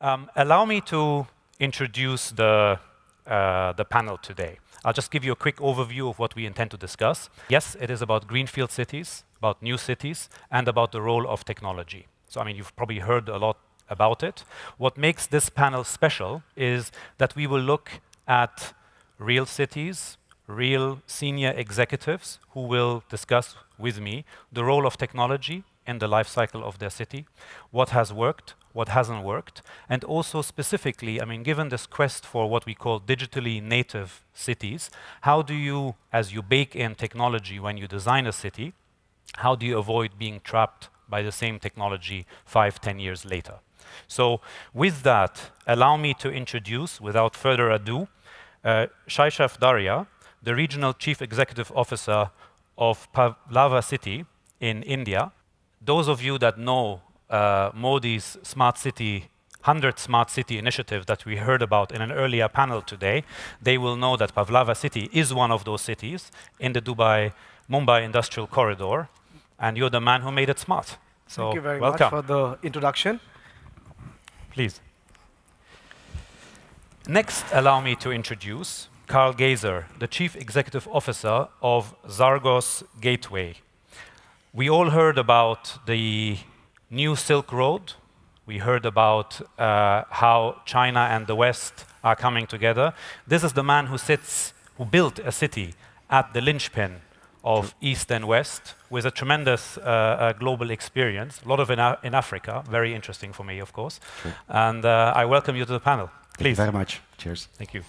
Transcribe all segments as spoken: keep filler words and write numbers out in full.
Um, allow me to introduce the, uh, the panel today. I'll just give you a quick overview of what we intend to discuss. Yes, it is about greenfield cities, about new cities, and about the role of technology. So, I mean, you've probably heard a lot about it. What makes this panel special is that we will look at real cities, real senior executives who will discuss with me the role of technology in the life cycle of their city, what has worked, what hasn't worked, and also specifically, I mean, given this quest for what we call digitally native cities, how do you, as you bake in technology when you design a city, how do you avoid being trapped by the same technology five, ten years later? So with that, allow me to introduce, without further ado, uh, Shaishav Dharia, the Regional Chief Executive Officer of Palava City in India. Those of you that know uh, Modi's Smart City, one hundred Smart City initiative that we heard about in an earlier panel today, they will know that Palava City is one of those cities in the Dubai, Mumbai Industrial Corridor, and you're the man who made it smart. So thank you very welcome. much for the introduction. Please. Next, allow me to introduce Karl Gheysen, the Chief Executive Officer of Khorgos Gateway. We all heard about the new Silk Road. We heard about uh, how China and the West are coming together. This is the man who sits, who built a city at the linchpin of East and West, with a tremendous uh, uh, global experience, a lot of in, Af in Africa, very interesting for me, of course. Sure. And uh, I welcome you to the panel. Please. Thank you very much. Cheers. Thank you.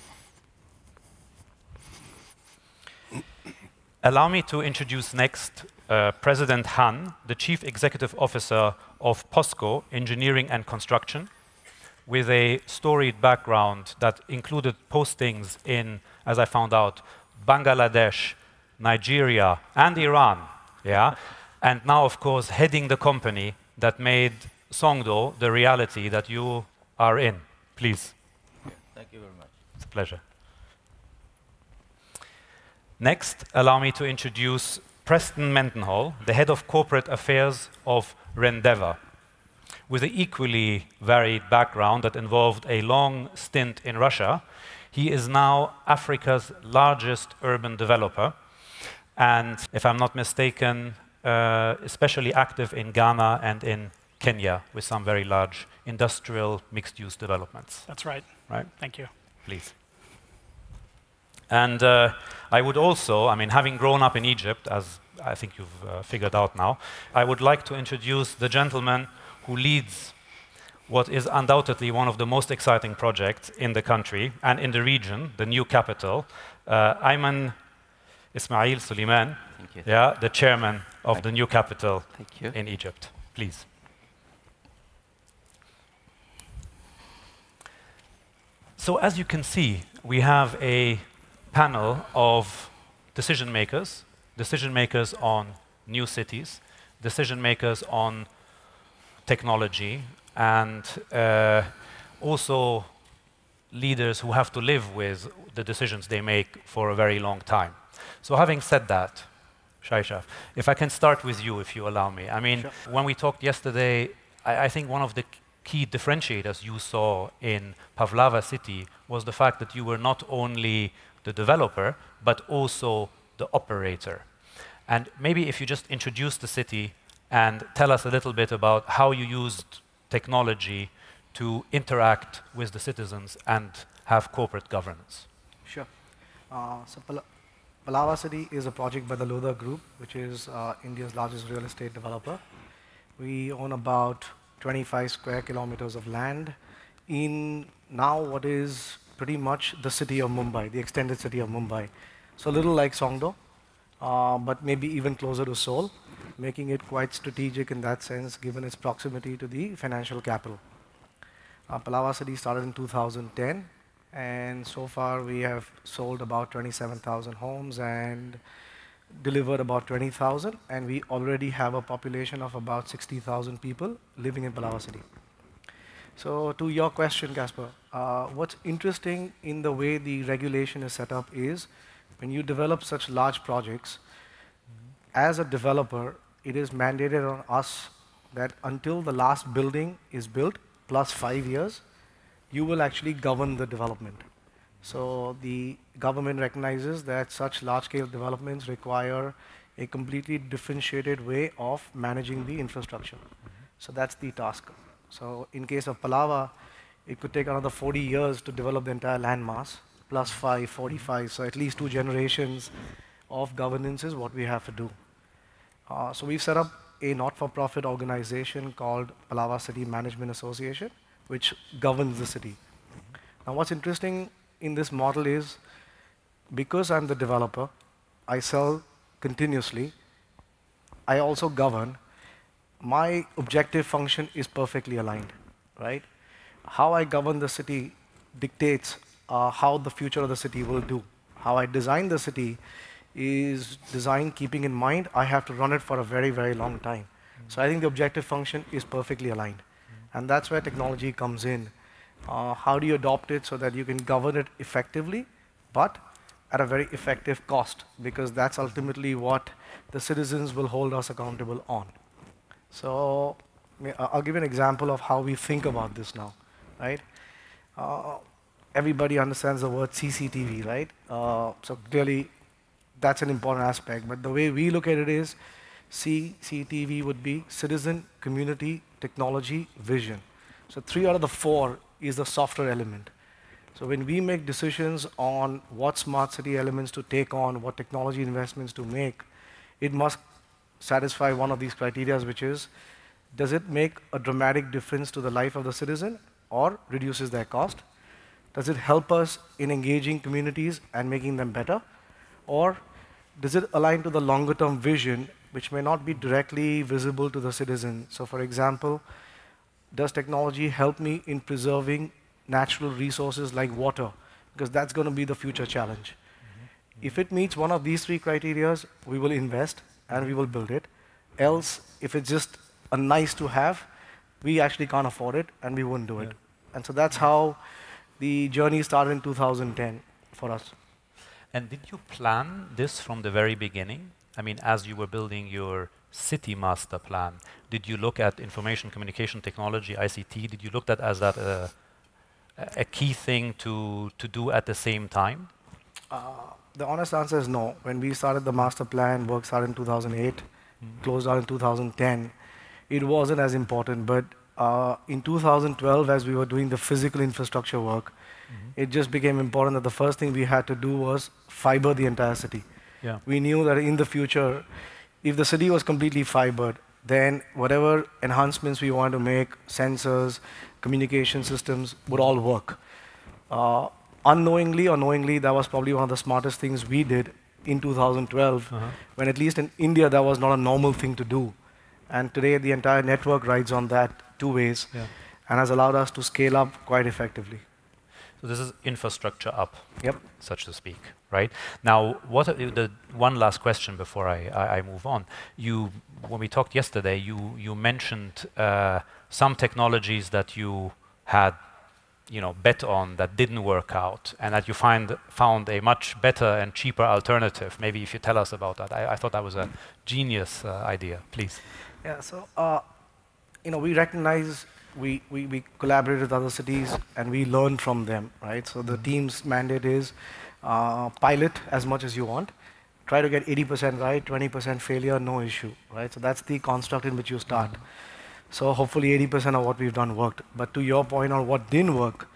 Allow me to introduce next uh, President Han, the Chief Executive Officer of POSCO Engineering and Construction, with a storied background that included postings in, as I found out, Bangladesh, Nigeria, and Iran. Yeah? And now, of course, heading the company that made Songdo the reality that you are in. Please. Thank you very much. It's a pleasure. Next, allow me to introduce Preston Mendenhall, the Head of Corporate Affairs of Rendeavour, with an equally varied background that involved a long stint in Russia. He is now Africa's largest urban developer, and if I'm not mistaken, uh, especially active in Ghana and in Kenya with some very large industrial mixed-use developments. That's right. Right. Thank you. Please. And uh, I would also, I mean, having grown up in Egypt, as I think you've uh, figured out now, I would like to introduce the gentleman who leads what is undoubtedly one of the most exciting projects in the country and in the region, the new capital, uh, Ayman Ismail Soliman, Thank you. yeah, the chairman of Thank the new capital Thank you. in Egypt. Please. So as you can see, we have a panel of decision makers, decision makers on new cities, decision makers on technology, and uh, also leaders who have to live with the decisions they make for a very long time. So having said that, Shaishav, if I can start with you, if you allow me. I mean, sure. When we talked yesterday, I, I think one of the key differentiators you saw in Palava City was the fact that you were not only the developer, but also the operator. And maybe if you just introduce the city and tell us a little bit about how you used technology to interact with the citizens and have corporate governance. Sure. Uh, so Pal Palava City is a project by the Lodha Group, which is uh, India's largest real estate developer. We own about twenty-five square kilometers of land in now what is pretty much the city of Mumbai, the extended city of Mumbai. So a little like Songdo, uh, but maybe even closer to Seoul, making it quite strategic in that sense, given its proximity to the financial capital. Uh, Palava City started in two thousand ten, and so far we have sold about twenty-seven thousand homes and delivered about twenty thousand, and we already have a population of about sixty thousand people living in Palava City. So to your question, Caspar, uh, what's interesting in the way the regulation is set up is when you develop such large projects, as a developer, it is mandated on us that until the last building is built, plus five years, you will actually govern the development. So the government recognizes that such large-scale developments require a completely differentiated way of managing the infrastructure. Mm-hmm. So that's the task. So in case of Palava, it could take another forty years to develop the entire land mass, plus five, forty-five, so at least two generations of governance is what we have to do. Uh, so we've set up a not-for-profit organization called Palava City Management Association, which governs the city. Now what's interesting in this model is, because I'm the developer, I sell continuously, I also govern, my objective function is perfectly aligned, right? How I govern the city dictates uh, how the future of the city will do. How I design the city is designed keeping in mind I have to run it for a very, very long time. Mm-hmm. So I think the objective function is perfectly aligned. Mm-hmm. And that's where technology comes in. Uh, how do you adopt it so that you can govern it effectively, but at a very effective cost? Because that's ultimately what the citizens will hold us accountable on. So I'll give you an example of how we think about this now, right? Uh, everybody understands the word C C T V, right? Uh, so clearly, that's an important aspect. But the way we look at it is, C C T V would be citizen, community, technology, vision. So three out of the four is the software element. So when we make decisions on what smart city elements to take on, what technology investments to make, it must satisfy one of these criteria, which is, does it make a dramatic difference to the life of the citizen or reduces their cost? Does it help us in engaging communities and making them better? Or does it align to the longer term vision, which may not be directly visible to the citizen? So for example, does technology help me in preserving natural resources like water? Because that's going to be the future challenge. Mm-hmm. If it meets one of these three criteria, we will invest and we will build it. Else, if it's just a nice to have, we actually can't afford it and we wouldn't do it. Yeah. And so that's how the journey started in two thousand ten for us. And did you plan this from the very beginning? I mean, as you were building your city master plan, did you look at information communication technology, I C T? Did you look at that as that uh, a key thing to, to do at the same time? Uh, the honest answer is no. When we started the master plan, work started in two thousand eight, mm-hmm. closed out in two thousand ten. It wasn't as important, but uh, in two thousand twelve, as we were doing the physical infrastructure work, mm-hmm. it just became important that the first thing we had to do was fiber the entire city. Yeah. We knew that in the future, if the city was completely fibered, then whatever enhancements we wanted to make, sensors, communication systems, would all work. Uh, unknowingly or knowingly, that was probably one of the smartest things we did in two thousand twelve, uh-huh. when at least in India, that was not a normal thing to do. And today, the entire network rides on that two ways yeah. and has allowed us to scale up quite effectively. So this is infrastructure up, yep. such to speak, right? Now, what are the one last question before I, I, I move on. You, when we talked yesterday, you, you mentioned uh, some technologies that you had you know, bet on that didn't work out and that you find, found a much better and cheaper alternative. Maybe if you tell us about that. I, I thought that was a genius uh, idea, please. Yeah, so, uh, you know, we recognize, we, we, we collaborate with other cities and we learn from them, right? So the team's mandate is uh, pilot as much as you want, try to get eighty percent right, twenty percent failure, no issue, right? So that's the construct in which you start. So hopefully eighty percent of what we've done worked. But to your point on what didn't work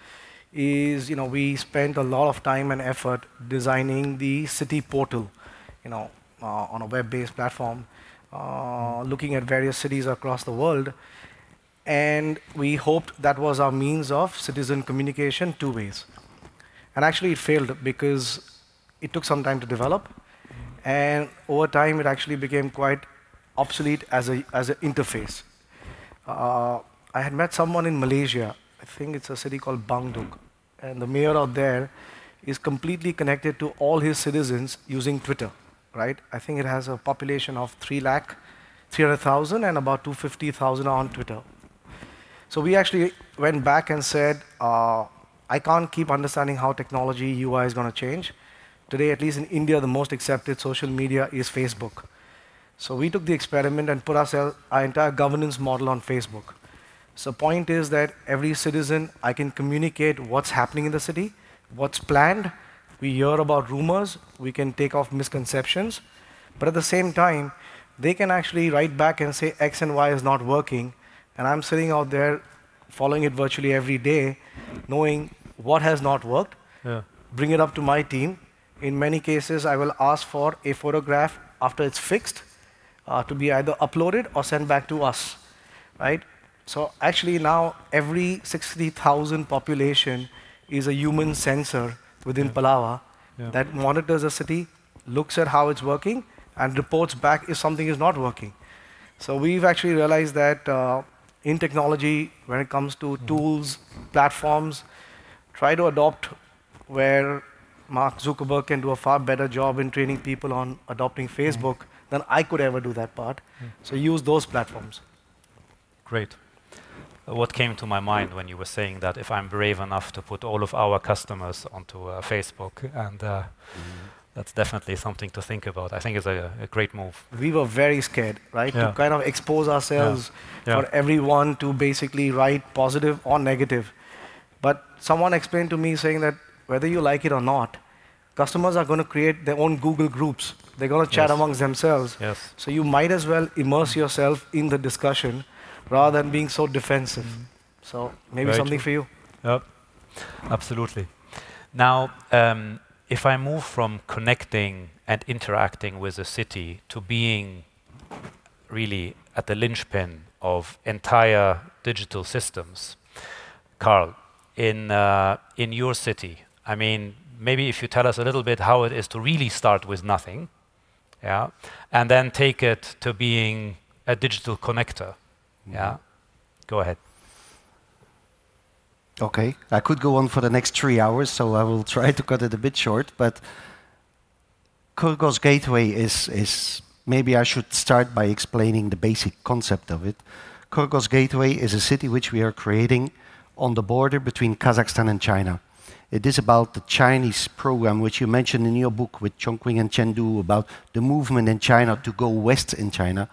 is, you know, we spent a lot of time and effort designing the city portal, you know, uh, on a web-based platform. Uh, looking at various cities across the world, and we hoped that was our means of citizen communication two ways. And actually it failed because it took some time to develop, and over time it actually became quite obsolete as a as an interface. Uh, I had met someone in Malaysia, I think it's a city called Bangduk, and the mayor out there is completely connected to all his citizens using Twitter. Right? I think it has a population of three lakh, three hundred thousand and about two hundred fifty thousand are on Twitter. So we actually went back and said, uh, I can't keep understanding how technology U I is going to change. Today, at least in India, the most accepted social media is Facebook. So we took the experiment and put ourselves, our entire governance model on Facebook. So point is that every citizen, I can communicate what's happening in the city, what's planned. We hear about rumors. We can take off misconceptions. But at the same time, they can actually write back and say X and Y is not working. And I'm sitting out there following it virtually every day, knowing what has not worked, yeah. Bring it up to my team. In many cases, I will ask for a photograph after it's fixed uh, to be either uploaded or sent back to us, right? So actually now every sixty thousand population is a human sensor within yeah. Palava yeah. that monitors the city, looks at how it's working, and reports back if something is not working. So we've actually realized that uh, in technology, when it comes to mm-hmm. tools, platforms, try to adopt where Mark Zuckerberg can do a far better job in training people on adopting Facebook mm-hmm. than I could ever do that part. Mm-hmm. So use those platforms. Great. Uh, what came to my mind when you were saying that if I'm brave enough to put all of our customers onto uh, Facebook, and uh, mm-hmm. that's definitely something to think about. I think it's a, a great move. We were very scared, right? Yeah. To kind of expose ourselves yeah. Yeah. for everyone to basically write positive or negative. But someone explained to me saying that whether you like it or not, customers are going to create their own Google groups. They're going to chat yes. amongst themselves. Yes. So you might as well immerse yourself in the discussion rather than being so defensive. Mm-hmm. So maybe very something true. For you. Yep, absolutely. Now, um, if I move from connecting and interacting with the city to being really at the linchpin of entire digital systems, Karl, in, uh, in your city, I mean, maybe if you tell us a little bit how it is to really start with nothing, yeah, and then take it to being a digital connector, mm-hmm. yeah? Go ahead. Okay, I could go on for the next three hours, so I will try to cut it a bit short. But Khorgos Gateway is, is, maybe I should start by explaining the basic concept of it. Khorgos Gateway is a city which we are creating on the border between Kazakhstan and China. It is about the Chinese program, which you mentioned in your book with Chongqing and Chengdu, about the movement in China to go west in China.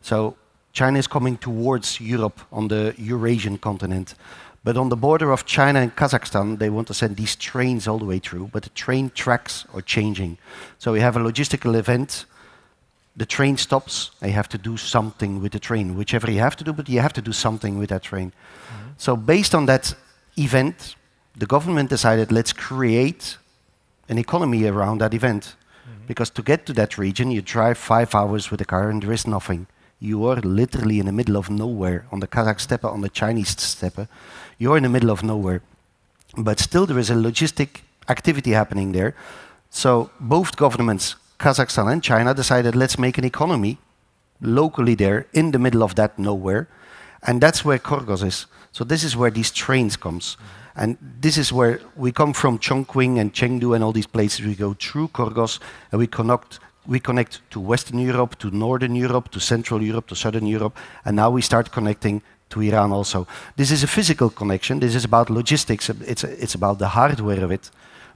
So China is coming towards Europe on the Eurasian continent. But on the border of China and Kazakhstan, they want to send these trains all the way through, but the train tracks are changing. So we have a logistical event, the train stops, and you have to do something with the train, whichever you have to do, but you have to do something with that train. Mm-hmm. So based on that event, the government decided, let's create an economy around that event. Mm-hmm. Because to get to that region, you drive five hours with a car and there is nothing. You are literally in the middle of nowhere, on the Kazakh steppe, on the Chinese steppe. You're in the middle of nowhere. But still there is a logistic activity happening there. So both governments, Kazakhstan and China, decided let's make an economy locally there, in the middle of that nowhere. And that's where Khorgos is. So this is where these trains comes. Mm-hmm. And this is where we come from Chongqing and Chengdu and all these places. We go through Khorgos and we connect We connect to Western Europe, to Northern Europe, to Central Europe, to Southern Europe, and now we start connecting to Iran also. This is a physical connection. This is about logistics. It's, it's about the hardware of it.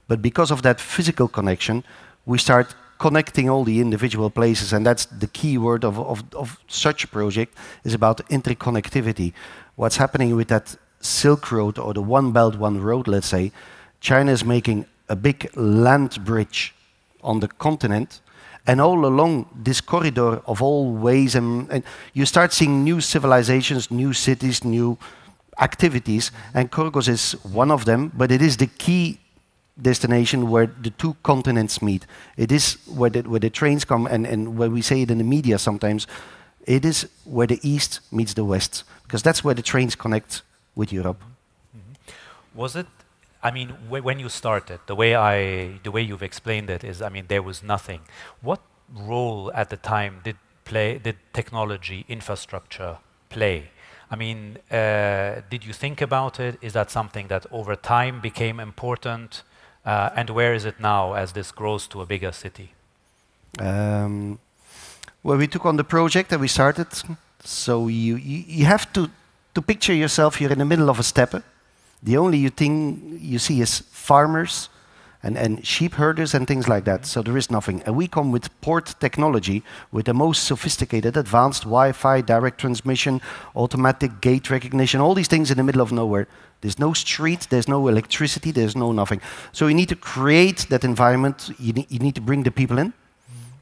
But because of that physical connection, we start connecting all the individual places, and that's the key word of, of, of such a project, is about interconnectivity. What's happening with that Silk Road, or the One Belt, One Road, let's say, China is making a big land bridge on the continent, and all along this corridor of all ways, and, and you start seeing new civilizations, new cities, new activities, and Khorgos is one of them, but it is the key destination where the two continents meet. It is where the, where the trains come, and, and where we say it in the media sometimes, it is where the East meets the West, because that's where the trains connect with Europe. Mm-hmm. Was it? I mean, wh when you started, the way I, the way you've explained it is, I mean, there was nothing. What role at the time did play, did technology infrastructure play? I mean, uh, did you think about it? Is that something that over time became important? Uh, and where is it now as this grows to a bigger city? Um, well, we took on the project and we started. So you, you, you have to, to picture yourself, you're in the middle of a steppe. The only thing you see is farmers and, and sheep herders and things like that. So there is nothing. And we come with port technology, with the most sophisticated, advanced Wi-Fi, direct transmission, automatic gate recognition, all these things in the middle of nowhere. There's no street, there's no electricity, there's no nothing. So you need to create that environment. You need, you need to bring the people in.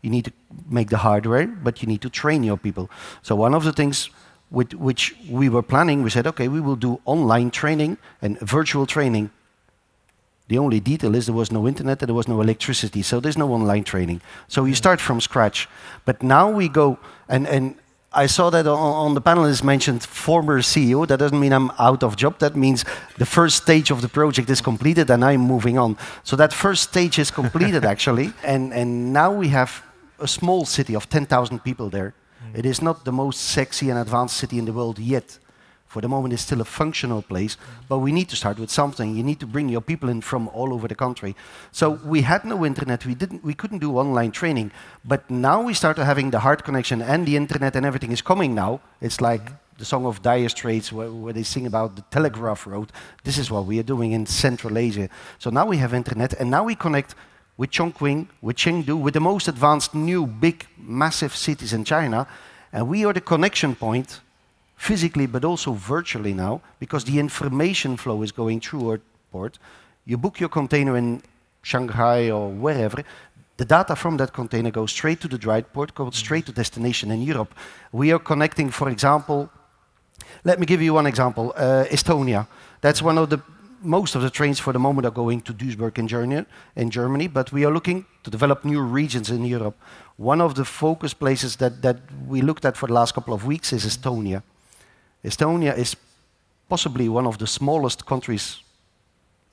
You need to make the hardware, but you need to train your people. So one of the things with which we were planning, we said, okay, we will do online training and virtual training. The only detail is there was no internet and there was no electricity, so there's no online training. So you start from scratch. But now we go, and, and I saw that on, on the panelists mentioned former C E O. That doesn't mean I'm out of job. That means the first stage of the project is completed and I'm moving on. So that first stage is completed, actually. And, and now we have a small city of ten thousand people there. Mm. It is not the most sexy and advanced city in the world yet. For the moment, it's still a functional place, but we need to start with something. You need to bring your people in from all over the country. So we had no internet, we didn't, we couldn't do online training, but now we started having the hard connection and the internet and everything is coming now. It's like the song of Dire Straits where, where they sing about the telegraph road. This is what we are doing in Central Asia. So now we have internet and now we connect with Chongqing, with Chengdu, with the most advanced new big massive cities in China, and we are the connection point physically, but also virtually now, because the information flow is going through our port. You book your container in Shanghai or wherever, the data from that container goes straight to the dry port, goes straight to destination in Europe. We are connecting, for example, let me give you one example, uh, Estonia. That's one of the, most of the trains for the moment are going to Duisburg in Germany, in Germany, but we are looking to develop new regions in Europe. One of the focus places that, that we looked at for the last couple of weeks is Estonia. Estonia is possibly one of the smallest countries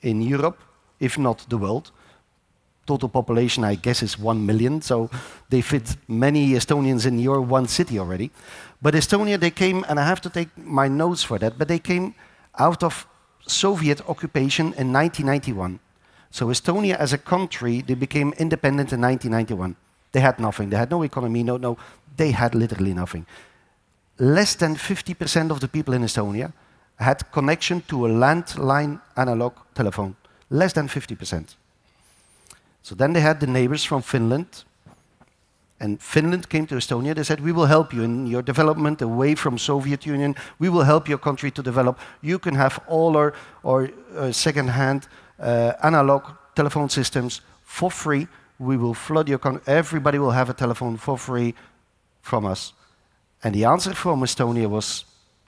in Europe, if not the world. Total population, I guess, is one million, so they fit many Estonians in your one city already. But Estonia, they came, and I have to take my notes for that, but they came out of Soviet occupation in nineteen ninety-one. So Estonia as a country, they became independent in nineteen ninety-one. They had nothing, they had no economy, no, no, they had literally nothing. Less than fifty percent of the people in Estonia had connection to a landline analog telephone. Less than fifty percent. So then they had the neighbors from Finland. And Finland came to Estonia. They said, we will help you in your development away from Soviet Union. We will help your country to develop. You can have all our, our uh, second-hand uh, analog telephone systems for free. We will flood your country. Everybody will have a telephone for free from us. And the answer from Estonia was,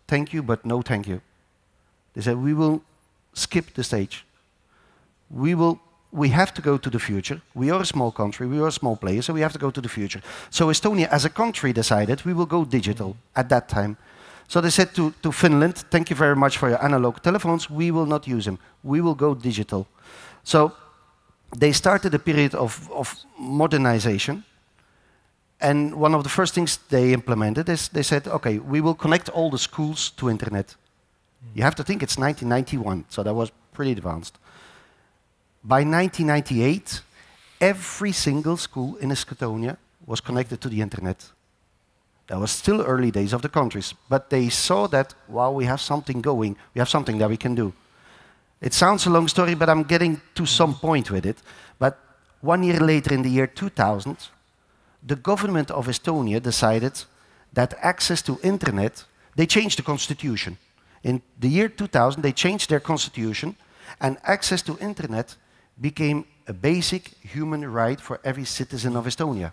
thank you, but no thank you. They said, we will skip the stage. We, will, we have to go to the future. We are a small country, we are a small player, so we have to go to the future. So Estonia as a country decided we will go digital at that time. So they said to, to Finland, thank you very much for your analog telephones, we will not use them. We will go digital. So they started a period of, of modernization. And one of the first things they implemented is they said, okay, we will connect all the schools to internet. Mm. You have to think it's nineteen ninety-one, so that was pretty advanced. By nineteen ninety-eight, every single school in Estonia was connected to the internet. That was still early days of the countries, but they saw that, wow, we have something going, we have something that we can do. It sounds a long story, but I'm getting to some point with it. But one year later, in the year two thousand, the government of Estonia decided that access to internet, they changed the constitution. In the year two thousand, they changed their constitution and access to internet became a basic human right for every citizen of Estonia.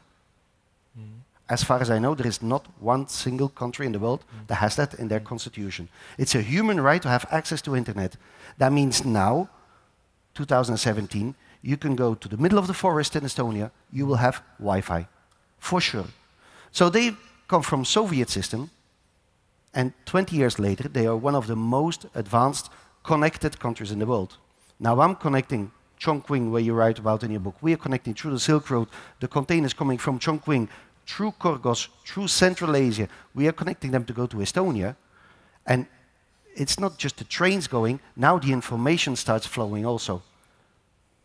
Mm. As far as I know, there is not one single country in the world mm. that has that in their constitution. It's a human right to have access to internet. That means now, two thousand seventeen, you can go to the middle of the forest in Estonia, you will have Wi-Fi. For sure. So they come from Soviet system, and twenty years later, they are one of the most advanced connected countries in the world. Now I'm connecting Chongqing, where you write about in your book. We are connecting through the Silk Road, the containers coming from Chongqing, through Khorgos, through Central Asia. We are connecting them to go to Estonia. And it's not just the trains going, now the information starts flowing also.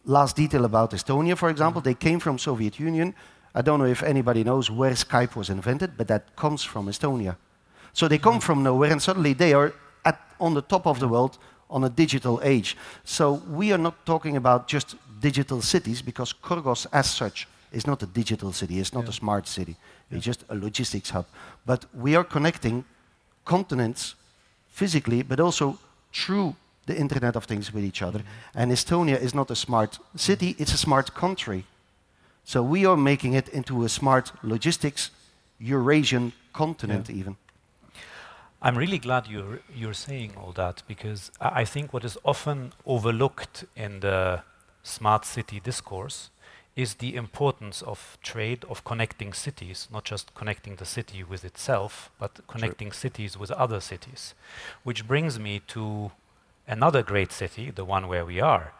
Last detail about Estonia, for example, they came from Soviet Union. I don't know if anybody knows where Skype was invented, but that comes from Estonia. So they come from nowhere, and suddenly they are at, on the top of the world on a digital age. So we are not talking about just digital cities, because Khorgos as such is not a digital city, it's not yeah. a smart city, yeah. it's just a logistics hub. But we are connecting continents physically, but also through the Internet of Things with each other. Mm-hmm. And Estonia is not a smart city, it's a smart country. So we are making it into a smart logistics Eurasian continent yeah. even. I'm really glad you're, you're saying all that, because I think what is often overlooked in the smart city discourse is the importance of trade, of connecting cities, not just connecting the city with itself, but connecting sure. cities with other cities. Which brings me to another great city, the one where we are,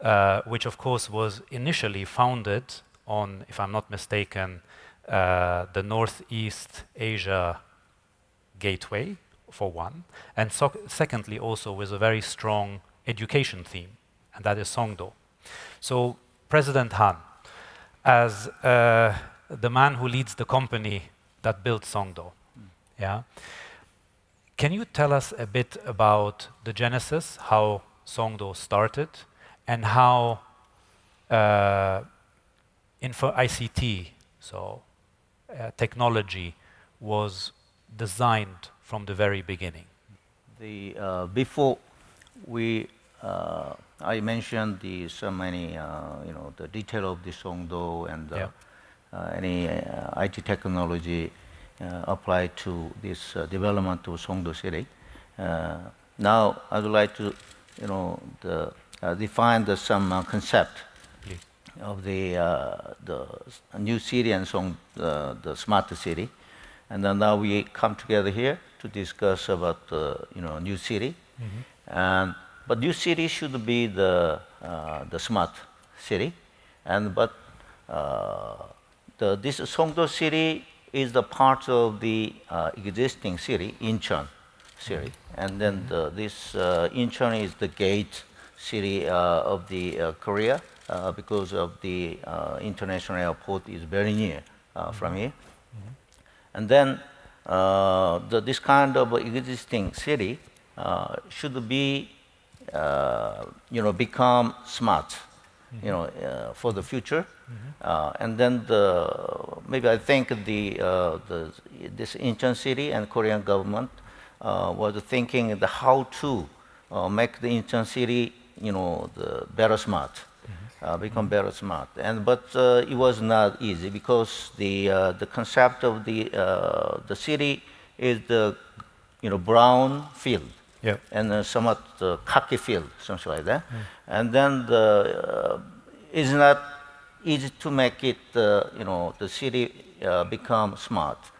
uh, which of course was initially founded on, if I'm not mistaken, uh, the Northeast Asia gateway, for one, and so secondly also with a very strong education theme, and that is Songdo. So President Han, as uh, the man who leads the company that built Songdo, mm. yeah, can you tell us a bit about the genesis, how Songdo started, and how uh, info I C T, so uh, technology, was designed from the very beginning? The, uh, before we, uh, I mentioned the so many, uh, you know, the detail of the Songdo and uh, yeah. uh, any uh, I T technology uh, applied to this uh, development of Songdo city. Uh, now I would like to, you know, the, uh, define the, some uh, concept Please. of the uh, the new city and Song, uh, the smart city. And then now we come together here to discuss about the uh, you know new city, mm-hmm. and but new city should be the uh, the smart city, and but uh, the this Songdo city is the part of the uh, existing city Incheon city, mm-hmm. and then mm-hmm. the, this uh, Incheon is the gate city uh, of the uh, Korea uh, because of the uh, international airport is very near uh, mm-hmm. from here. And then uh, the, this kind of existing city uh, should be, uh, you know, become smart, mm-hmm. you know, uh, for the future. Mm-hmm. uh, and then the, maybe I think the, uh, the, this Incheon city and Korean government uh, was thinking the how to uh, make the Incheon city, you know, the better smart. Uh, become better smart, and but uh, it was not easy because the uh, the concept of the uh, the city is the you know brown field, yeah, and uh, somewhat uh, khaki field, something like that, mm. and then the uh, it's not easy to make it uh, you know the city uh, become smart,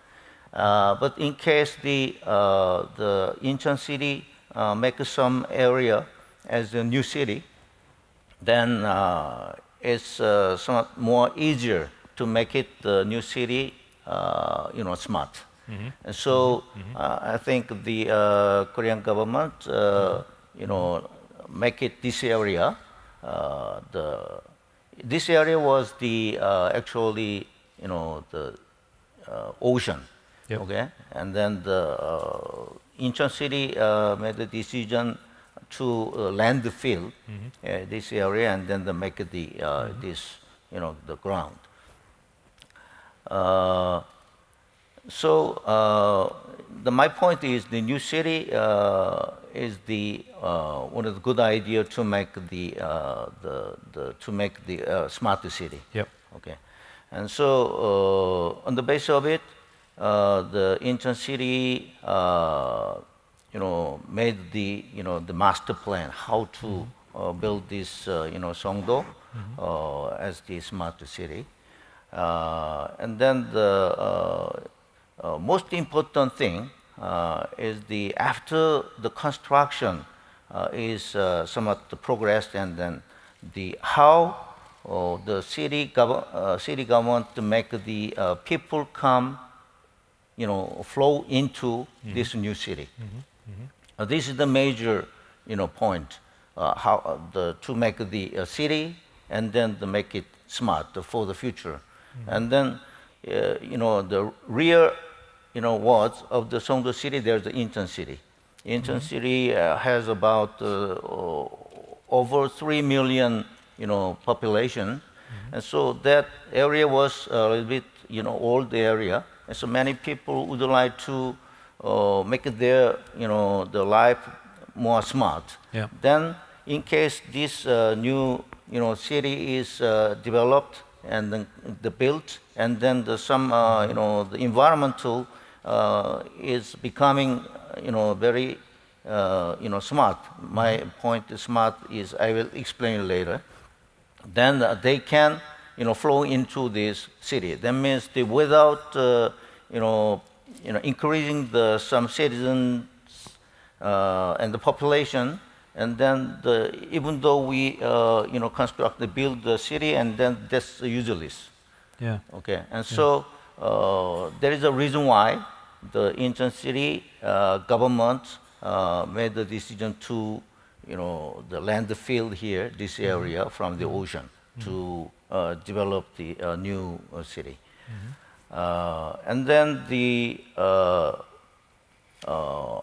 uh, but in case the uh, the Incheon city uh, make some area as a new city. Then uh, it's uh, somewhat more easier to make it the new city, uh, you know, smart. Mm-hmm. And so mm-hmm. uh, I think the uh, Korean government, uh, mm-hmm. you know, make it this area. Uh, the this area was the uh, actually, you know, the uh, ocean. Yep. Okay, and then the uh, Incheon city uh, made the decision to uh, landfill mm-hmm. uh, this area, and then they make the uh, mm-hmm. this you know the ground. Uh, so uh, the, my point is the new city uh, is the uh, one of the good idea to make the uh, the, the to make the uh, smart city. Yep. Okay, and so uh, on the basis of it, uh, the Incheon city. Uh, you know, made the, you know, the master plan, how to mm-hmm. uh, build this, uh, you know, Songdo mm-hmm. uh, as the smart city. Uh, and then the uh, uh, most important thing uh, is the, after the construction uh, is uh, somewhat progressed, and then the how uh, the city, gov uh, city government to make the uh, people come, you know, flow into mm-hmm. this new city. Mm-hmm. Mm-hmm. Uh, this is the major, you know, point uh, how uh, the, to make the uh, city and then to make it smart uh, for the future. Mm-hmm. And then, uh, you know, the rear, you know, wards of the Songdo city, there's the Incheon city. Incheon mm-hmm. city uh, has about uh, over three million you know, population. Mm-hmm. And so that area was a little bit, you know, old area. And so many people would like to uh, make their, you know, the life more smart. Yeah. Then in case this uh, new, you know, city is uh, developed and then the built, and then the some, uh, you know, the environmental uh, is becoming, you know, very, uh, you know, smart. My point is smart is, I will explain later. Then uh, they can, you know, flow into this city. That means they, without, uh, you know, you know, increasing the some citizens uh, and the population, and then the, even though we, uh, you know, construct, the build the city, and then that's useless. Yeah. Okay. And yeah. so uh, there is a reason why the Incheon city uh, government uh, made the decision to, you know, the land field here, this area from the ocean, mm-hmm. to uh, develop the uh, new uh, city. Mm-hmm. uh, and then the uh, uh,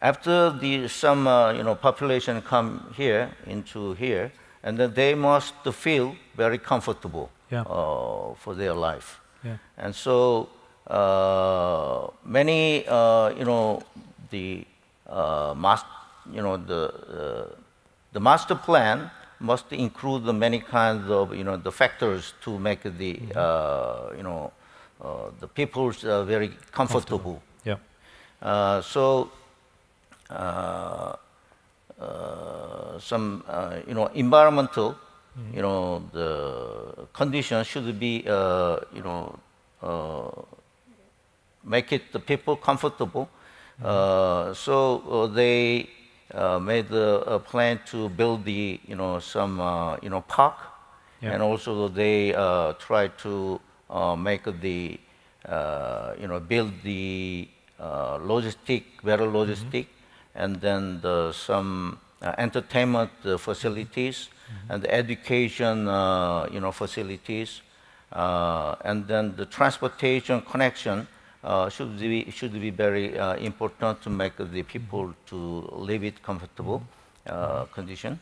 after the some uh, you know, population come here into here, and then they must feel very comfortable, yeah. uh, for their life. Yeah. And so uh, many uh, you know, the Uh, must, you know, the, uh, the master plan must include the many kinds of, you know, the factors to make the, mm-hmm. uh, you know, uh, the people's uh, very comfortable. comfortable. Yeah. Uh, so, uh, uh, some, uh, you know, environmental, mm-hmm. you know, the conditions should be, uh, you know, uh, make it the people comfortable. Uh, so uh, they uh, made the uh, plan to build the, you know, some, uh, you know, park, yeah. and also they uh, tried to uh, make the, uh, you know, build the uh, logistic, better logistic, mm-hmm. and then the, some uh, entertainment uh, facilities, mm-hmm. and the education, uh, you know, facilities, uh, and then the transportation connection. Uh, should be should be very uh, important to make the people to live it comfortable uh, condition,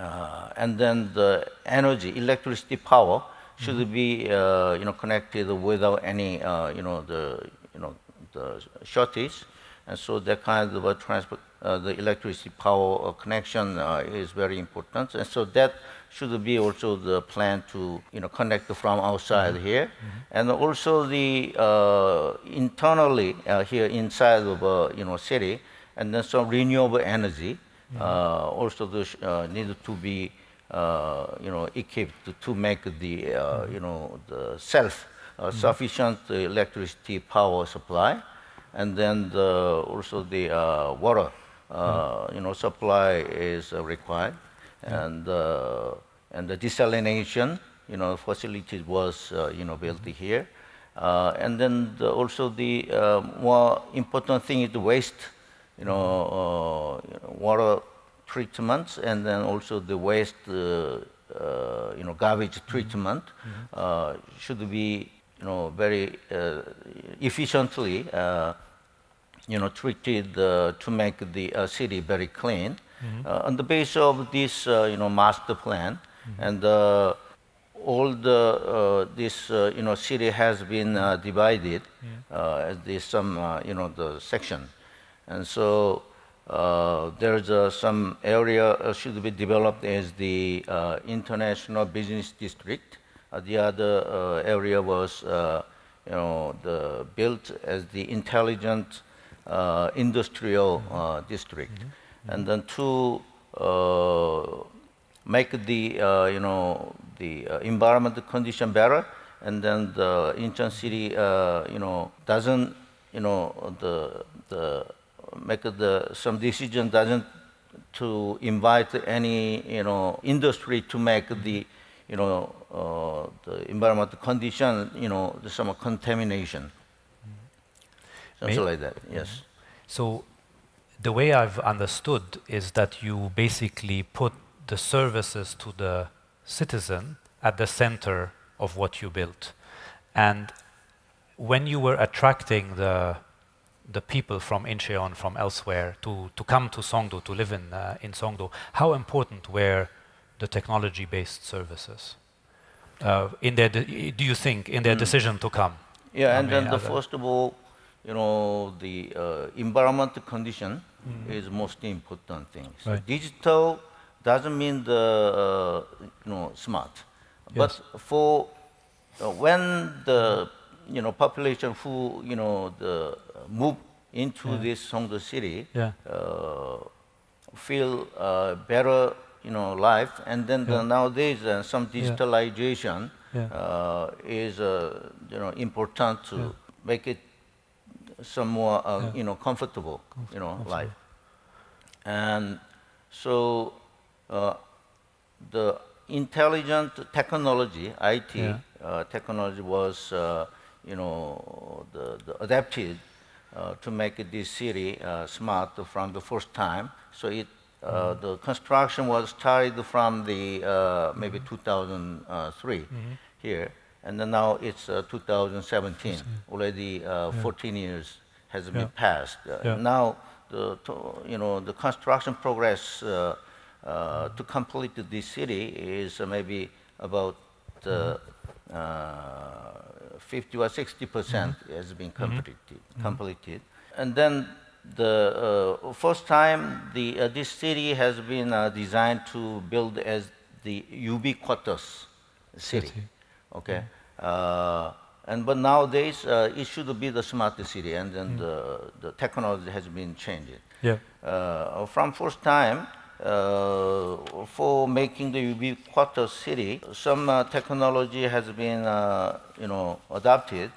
uh, and then the energy, electricity power should mm-hmm. be uh, you know, connected without any uh, you know, the, you know, the shortage, and so that kind of a transport, uh, the electricity power connection uh, is very important, and so that should be also the plan to, you know, connect from outside mm-hmm. here, mm-hmm. and also the uh, internally uh, here inside of uh, you know, city, and then some renewable energy mm-hmm. uh, also the sh uh, needed to be uh, you know, equipped to, to make the uh, you know, the self uh, mm-hmm. sufficient electricity power supply, and then the, also the uh, water uh, mm-hmm. you know, supply is uh, required. And uh, and the desalination, you know, facilities was uh, you know, built here, uh, and then the, also the uh, more important thing is the waste, you know, uh, you know, water treatments, and then also the waste, uh, uh, you know, garbage treatment mm-hmm. uh, should be, you know, very uh, efficiently, uh, you know, treated uh, to make the uh, city very clean. Uh, on the basis of this, uh, you know, master plan, mm-hmm. and uh, all the uh, this, uh, you know, city has been uh, divided yeah. uh, as this some, uh, you know, the section, and so uh, there's uh, some area uh, should be developed as the uh, international business district. Uh, the other uh, area was, uh, you know, the built as the intelligent uh, industrial mm-hmm. uh, district. Mm-hmm. And then to uh, make the uh, you know, the uh, environmental condition better, and then the Incheon city uh, you know, doesn't, you know, the the make the some decision doesn't to invite any, you know, industry to make the, you know, uh, the environmental condition, you know, some contamination, something May like that. Yes. So. The way I've understood is that you basically put the services to the citizen at the center of what you built. And when you were attracting the the people from Incheon, from elsewhere, to, to come to Songdo, to live in, uh, in Songdo, how important were the technology-based services? Uh, in their de do you think, in their mm. decision to come? Yeah, I and mean, then the first of all, you know, the uh, environmental condition mm. is most important thing. So right. Digital doesn't mean the, uh, you know, smart. Yes. But for uh, when the, you know, population who, you know, the move into yeah. this Songdo city yeah. uh, feel uh, better, you know, life, and then yeah. the nowadays uh, some digitalization yeah. Yeah. Uh, is, uh, you know, important to yeah. make it some more, uh, yeah. you know, comfortable, you know, Absolutely. Life. And so uh, the intelligent technology, I T yeah. uh, technology was, uh, you know, the, the adapted uh, to make this city uh, smart from the first time. So it. Uh, the construction was started from the uh, maybe mm-hmm. two thousand three mm-hmm. here, and then now it's uh, two thousand seventeen. Already uh, yeah. fourteen years has yeah. been passed. Uh, yeah. Now the you know the construction progress uh, uh, to complete this city is uh, maybe about uh, mm-hmm. uh, fifty or sixty percent mm-hmm. has been completed. Mm-hmm. Completed, and then. The uh, first time the, uh, this city has been uh, designed to build as the ubiquitous city, city. Okay? Mm. Uh, and but nowadays uh, it should be the smart city, and then mm. the, the technology has been changed. Yeah. Uh, from first time, uh, for making the ubiquitous city, some uh, technology has been, uh, you know, adopted.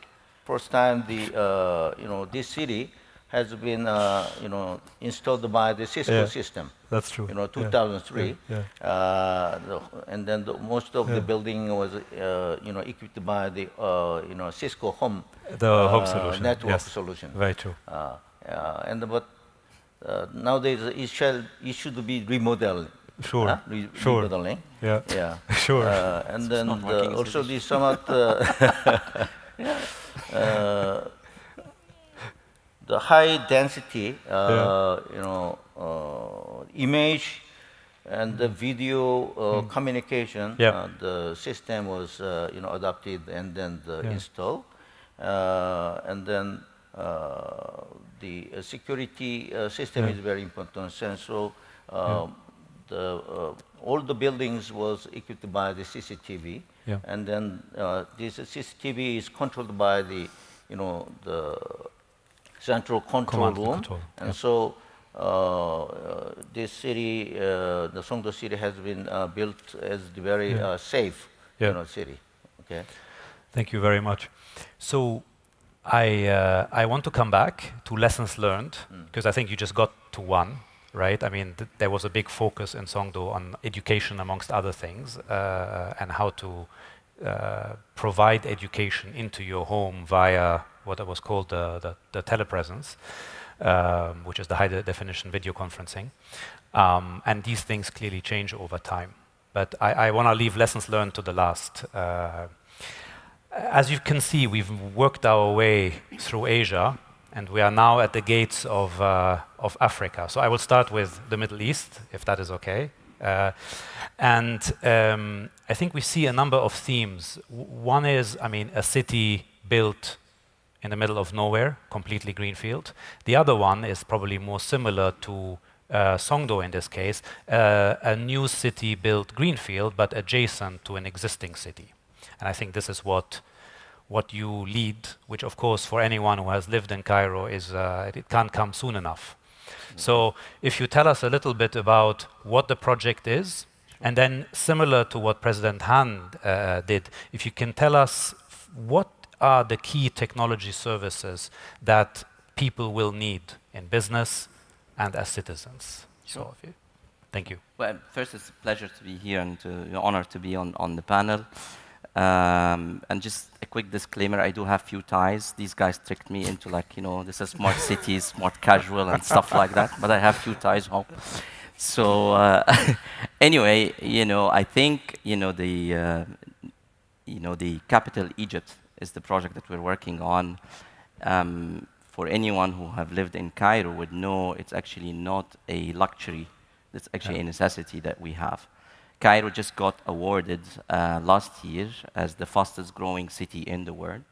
First time the, uh, you know, this city has been, uh, you know, installed by the Cisco yeah, system. That's true. You know, two thousand three, yeah, yeah. Uh, the, and then the, most of yeah. the building was, uh, you know, equipped by the, uh, you know, Cisco home, the uh, home solution. Network yes. solution. Very true. Uh, uh, and but uh, nowadays it shall, it should be remodeled. Sure. Huh? Re sure. Remodeling. Yeah. Yeah. sure. Uh, and it's then the, also the somewhat. Uh, yeah. uh, The high density, uh, yeah. you know, uh, image and the video uh, mm. communication, yep. uh, the system was, uh, you know, adopted and then the yeah. installed. Uh, and then uh, the uh, security uh, system yeah. is very important. And so uh, yeah. the, uh, all the buildings was equipped by the C C T V. Yeah. And then uh, this C C T V is controlled by the, you know, the central control Command room, control. And yep. so uh, uh, this city, uh, the Songdo city, has been uh, built as the very yeah. uh, safe, yeah. you know, city. Okay. Thank you very much. So, I uh, I want to come back to lessons learned because mm. I think you just got to one, right? I mean, th there was a big focus in Songdo on education, amongst other things, uh, and how to uh, provide education into your home via. What was called the, the, the telepresence, um, which is the high-definition video conferencing. Um, and these things clearly change over time. But I, I want to leave lessons learned to the last. Uh, as you can see, we've worked our way through Asia, and we are now at the gates of, uh, of Africa. So I will start with the Middle East, if that is okay. Uh, and um, I think we see a number of themes. W- one is, I mean, a city built in the middle of nowhere, completely greenfield. The other one is probably more similar to uh, Songdo in this case, uh, a new city built greenfield but adjacent to an existing city. And I think this is what, what you lead, which of course for anyone who has lived in Cairo, is uh, it can't come soon enough. Mm-hmm. So if you tell us a little bit about what the project is, and then similar to what President Han uh, did, if you can tell us what are the key technology services that people will need in business and as citizens. Sure. So, thank you. Well, first, it's a pleasure to be here and to, you know, honor to be on, on the panel. Um, and just a quick disclaimer, I do have few ties. These guys tricked me into, like, you know, this is smart cities, smart casual, and stuff like that. But I have few ties home. So uh, anyway, you know, I think, you know, the, uh, you know, the capital, Egypt, is the project that we're working on. Um, for anyone who have lived in Cairo would know it's actually not a luxury. It's actually yeah. a necessity that we have. Cairo just got awarded uh, last year as the fastest growing city in the world,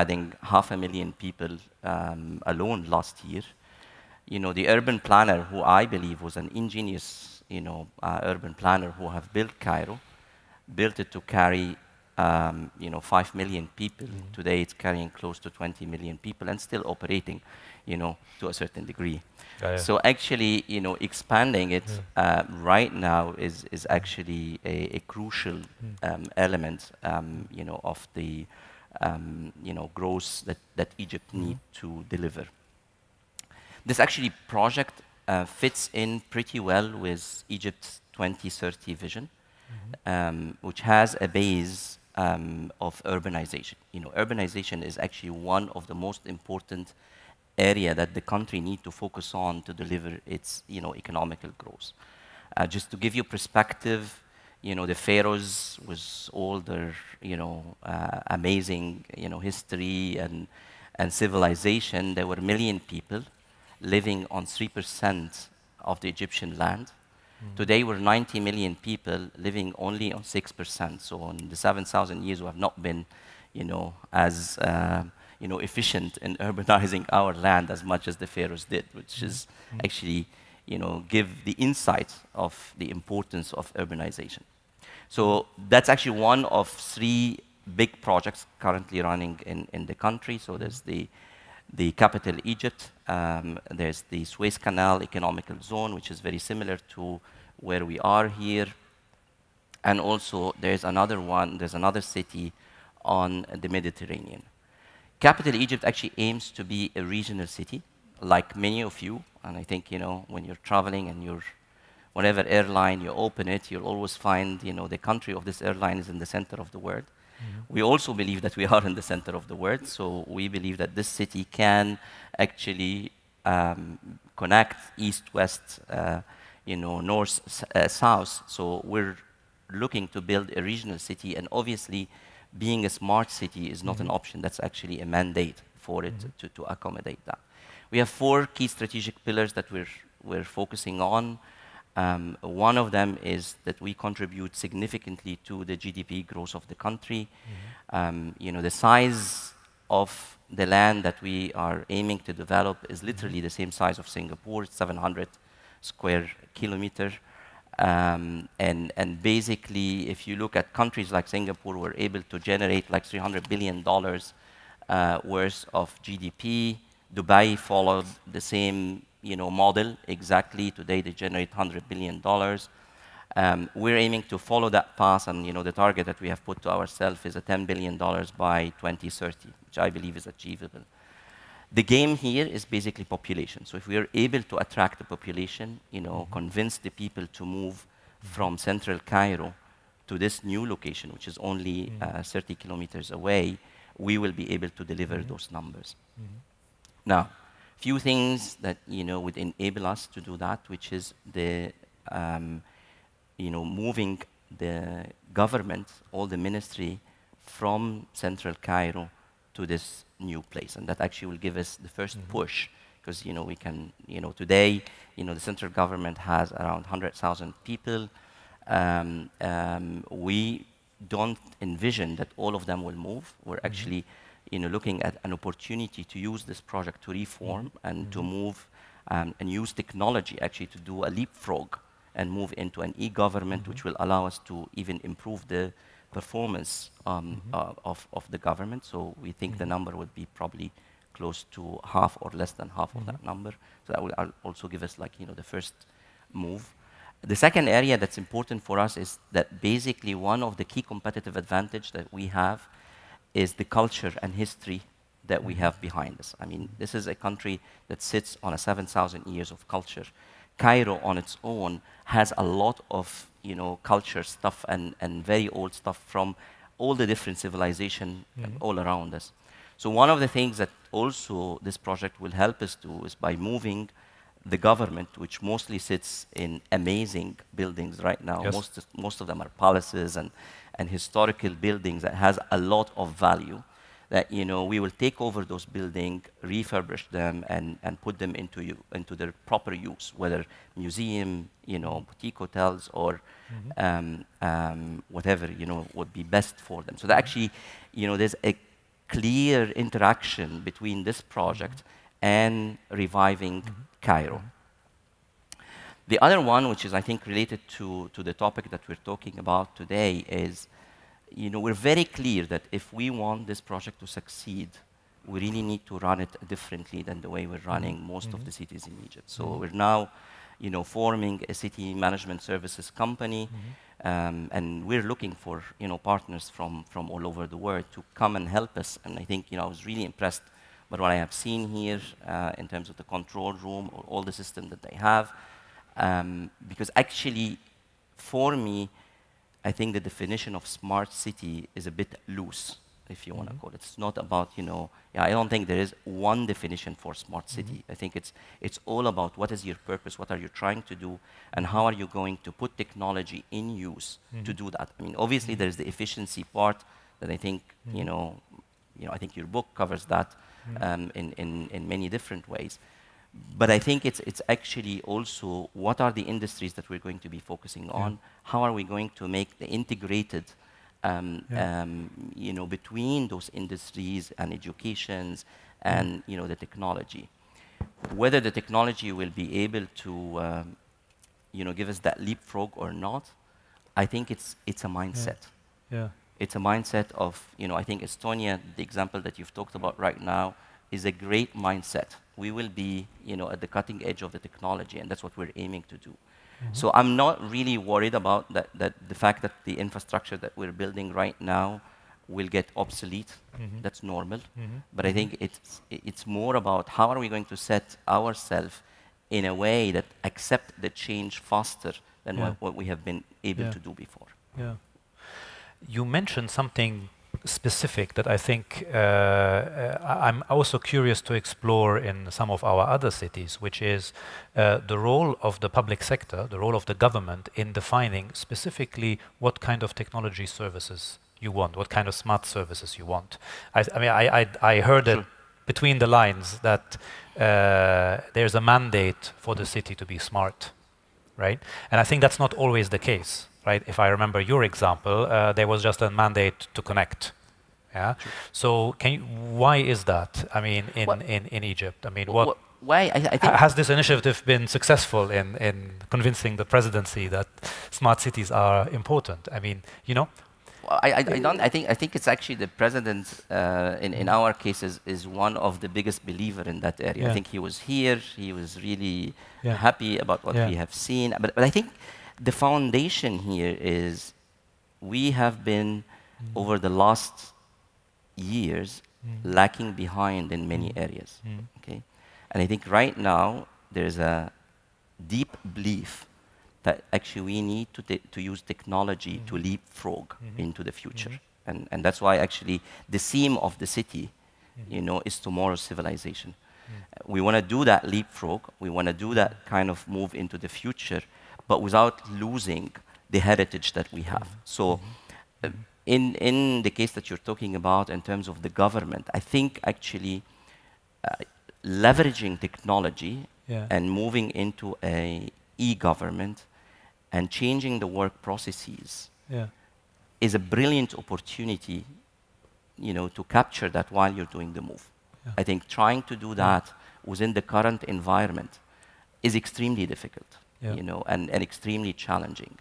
adding half a million people um, alone last year. You know, the urban planner, who I believe was an ingenious, you know, uh, urban planner who have built Cairo, built it to carry, um, you know, five million people. Mm-hmm. Today, it's carrying close to twenty million people and still operating, you know, to a certain degree. Oh, yeah. So actually, you know, expanding it yeah. uh, right now is is actually a, a crucial mm. um, element, um, you know, of the, um, you know, growth that that Egypt mm-hmm. need to deliver. This actually project uh, fits in pretty well with Egypt's twenty thirty vision, mm-hmm. um, which has a base um, of urbanization. You know, urbanization is actually one of the most important area that the country need to focus on to deliver its, you know, economical growth. Uh, just to give you perspective, you know, the pharaohs with all their, you know, uh, amazing, you know, history and and civilization, there were a million people living on three percent of the Egyptian land. Mm. Today, we're ninety million people living only on six percent. So in the seven thousand years, we have not been, you know, as uh, you know, efficient in urbanizing our land as much as the pharaohs did, which mm. is mm. actually, you know, give the insight of the importance of urbanization. So that's actually one of three big projects currently running in, in the country. So there's the the capital Egypt, um, there's the Suez Canal Economical Zone, which is very similar to where we are here. And also there's another one, there's another city on the Mediterranean. Capital Egypt actually aims to be a regional city, like many of you. And I think, you know, when you're traveling and you're, whatever airline you open it, you'll always find, you know, the country of this airline is in the center of the world. We also believe that we are in the center of the world, so we believe that this city can actually um, connect east-west, uh, you know, north-south. Uh, so we're looking to build a regional city, and obviously, being a smart city is not mm-hmm. an option. That's actually a mandate for it mm-hmm. to, to accommodate that. We have four key strategic pillars that we're we're focusing on. Um, one of them is that we contribute significantly to the G D P growth of the country. Mm-hmm. um, you know, the size of the land that we are aiming to develop is literally mm-hmm. the same size of Singapore, seven hundred square kilometer. Um, and, and basically, if you look at countries like Singapore, we're able to generate like three hundred billion dollars uh, worth of G D P. Dubai followed the same you know, model exactly. Today, they generate one hundred billion dollars. Um, we're aiming to follow that path, and you know, the target that we have put to ourselves is a ten billion dollars by twenty thirty, which I believe is achievable. The game here is basically population. So if we are able to attract the population, you know, mm-hmm. convince the people to move from central Cairo to this new location, which is only mm-hmm. uh, thirty kilometers away, we will be able to deliver mm-hmm. those numbers. Mm-hmm. Now, few things that, you know, would enable us to do that, which is the, um, you know, moving the government, all the ministry, from central Cairo to this new place. And that actually will give us the first mm-hmm. push, because, you know, we can, you know, today, you know, the central government has around one hundred thousand people. Um, um, we don't envision that all of them will move. We're mm-hmm. actually you know, looking at an opportunity to use this project to reform mm-hmm. and mm-hmm. to move um, and use technology actually to do a leapfrog and move into an e-government, mm-hmm. which will allow us to even improve the performance um, mm-hmm. uh, of, of the government. So we think mm-hmm. the number would be probably close to half or less than half mm-hmm. of that number. So that will uh, also give us, like, you know, the first move. The second area that's important for us is that basically one of the key competitive advantage that we have is the culture and history that we have behind us. I mean, this is a country that sits on a seven thousand years of culture. Cairo on its own has a lot of, you know, culture stuff and, and very old stuff from all the different civilization mm-hmm. all around us. So one of the things that also this project will help us do is by moving the government, which mostly sits in amazing buildings right now. Yes. Most, most of them are palaces and, and historical buildings that has a lot of value. that, you know, we will take over those buildings, refurbish them, and, and put them into, you, into their proper use, whether museum, you know, boutique hotels, or mm-hmm. um, um, whatever, you know, would be best for them. So that actually, you know, there's a clear interaction between this project mm-hmm. and reviving mm-hmm. Cairo. Mm-hmm. The other one, which is, I think, related to, to the topic that we're talking about today is, you know, we're very clear that if we want this project to succeed, we really need to run it differently than the way we're running most mm-hmm. of the cities in Egypt. So mm-hmm. we're now, you know, forming a city management services company, mm-hmm. um, and we're looking for, you know, partners from, from all over the world to come and help us. And I think, you know, I was really impressed by what I have seen here uh, in terms of the control room or all the system that they have. Um, because actually, for me, I think the definition of smart city is a bit loose, if you mm-hmm. want to call it. It's not about, you know, yeah, I don't think there is one definition for smart city. Mm-hmm. I think it's, it's all about what is your purpose, what are you trying to do, and how are you going to put technology in use mm-hmm. to do that. I mean, obviously, mm-hmm. there's the efficiency part that I think, mm-hmm. you know, you know, I think your book covers that mm-hmm. um, in, in, in many different ways. But I think it's, it's actually also what are the industries that we're going to be focusing on? Yeah. How are we going to make the integrated, um, yeah. um, you know, between those industries and educations and, you know, the technology? Whether the technology will be able to, um, you know, give us that leapfrog or not, I think it's, it's a mindset. Yeah. Yeah. It's a mindset of, you know, I think Estonia, the example that you've talked about right now, is a great mindset. We will be, you know, at the cutting edge of the technology, and that's what we're aiming to do. Mm-hmm. So I'm not really worried about that, that the fact that the infrastructure that we're building right now will get obsolete. Mm-hmm. That's normal. Mm-hmm. But I think it's, it's more about how are we going to set ourselves in a way that accept the change faster than yeah. what, what we have been able yeah. to do before. Yeah. You mentioned something specific that I think uh, I'm also curious to explore in some of our other cities, which is uh, the role of the public sector, the role of the government in defining specifically what kind of technology services you want, what kind of smart services you want. I, I mean, I, I, I heard sure. it between the lines that uh, there's a mandate for the city to be smart, right? And I think that's not always the case. Right? If I remember your example, uh, there was just a mandate to connect. Yeah. Sure. So, can you, why is that? I mean, in in, in Egypt, I mean, what? what why I, I think has this initiative been successful in in convincing the presidency that smart cities are important? I mean, you know. Well, I, I, I don't. I think I think it's actually the president uh, in in our cases is one of the biggest believer in that area. Yeah. I think he was here. He was really yeah. happy about what yeah. we have seen. But but I think. The foundation here is we have been, mm. over the last years, mm. lacking behind in many areas. Mm. Okay? And I think right now there's a deep belief that actually we need to, to use technology mm. to leapfrog mm-hmm. into the future. Mm-hmm. And, and that's why actually the theme of the city mm. you know, is tomorrow's civilization. Mm. Uh, we want to do that leapfrog. We want to do that kind of move into the future, but without losing the heritage that we have. Mm-hmm. So mm-hmm. uh, in, in the case that you're talking about in terms of the government, I think actually uh, leveraging technology yeah. and moving into a e-government and changing the work processes yeah. is a brilliant opportunity, you know, to capture that while you're doing the move. Yeah. I think trying to do that within the current environment is extremely difficult. You know, and, and extremely challenging.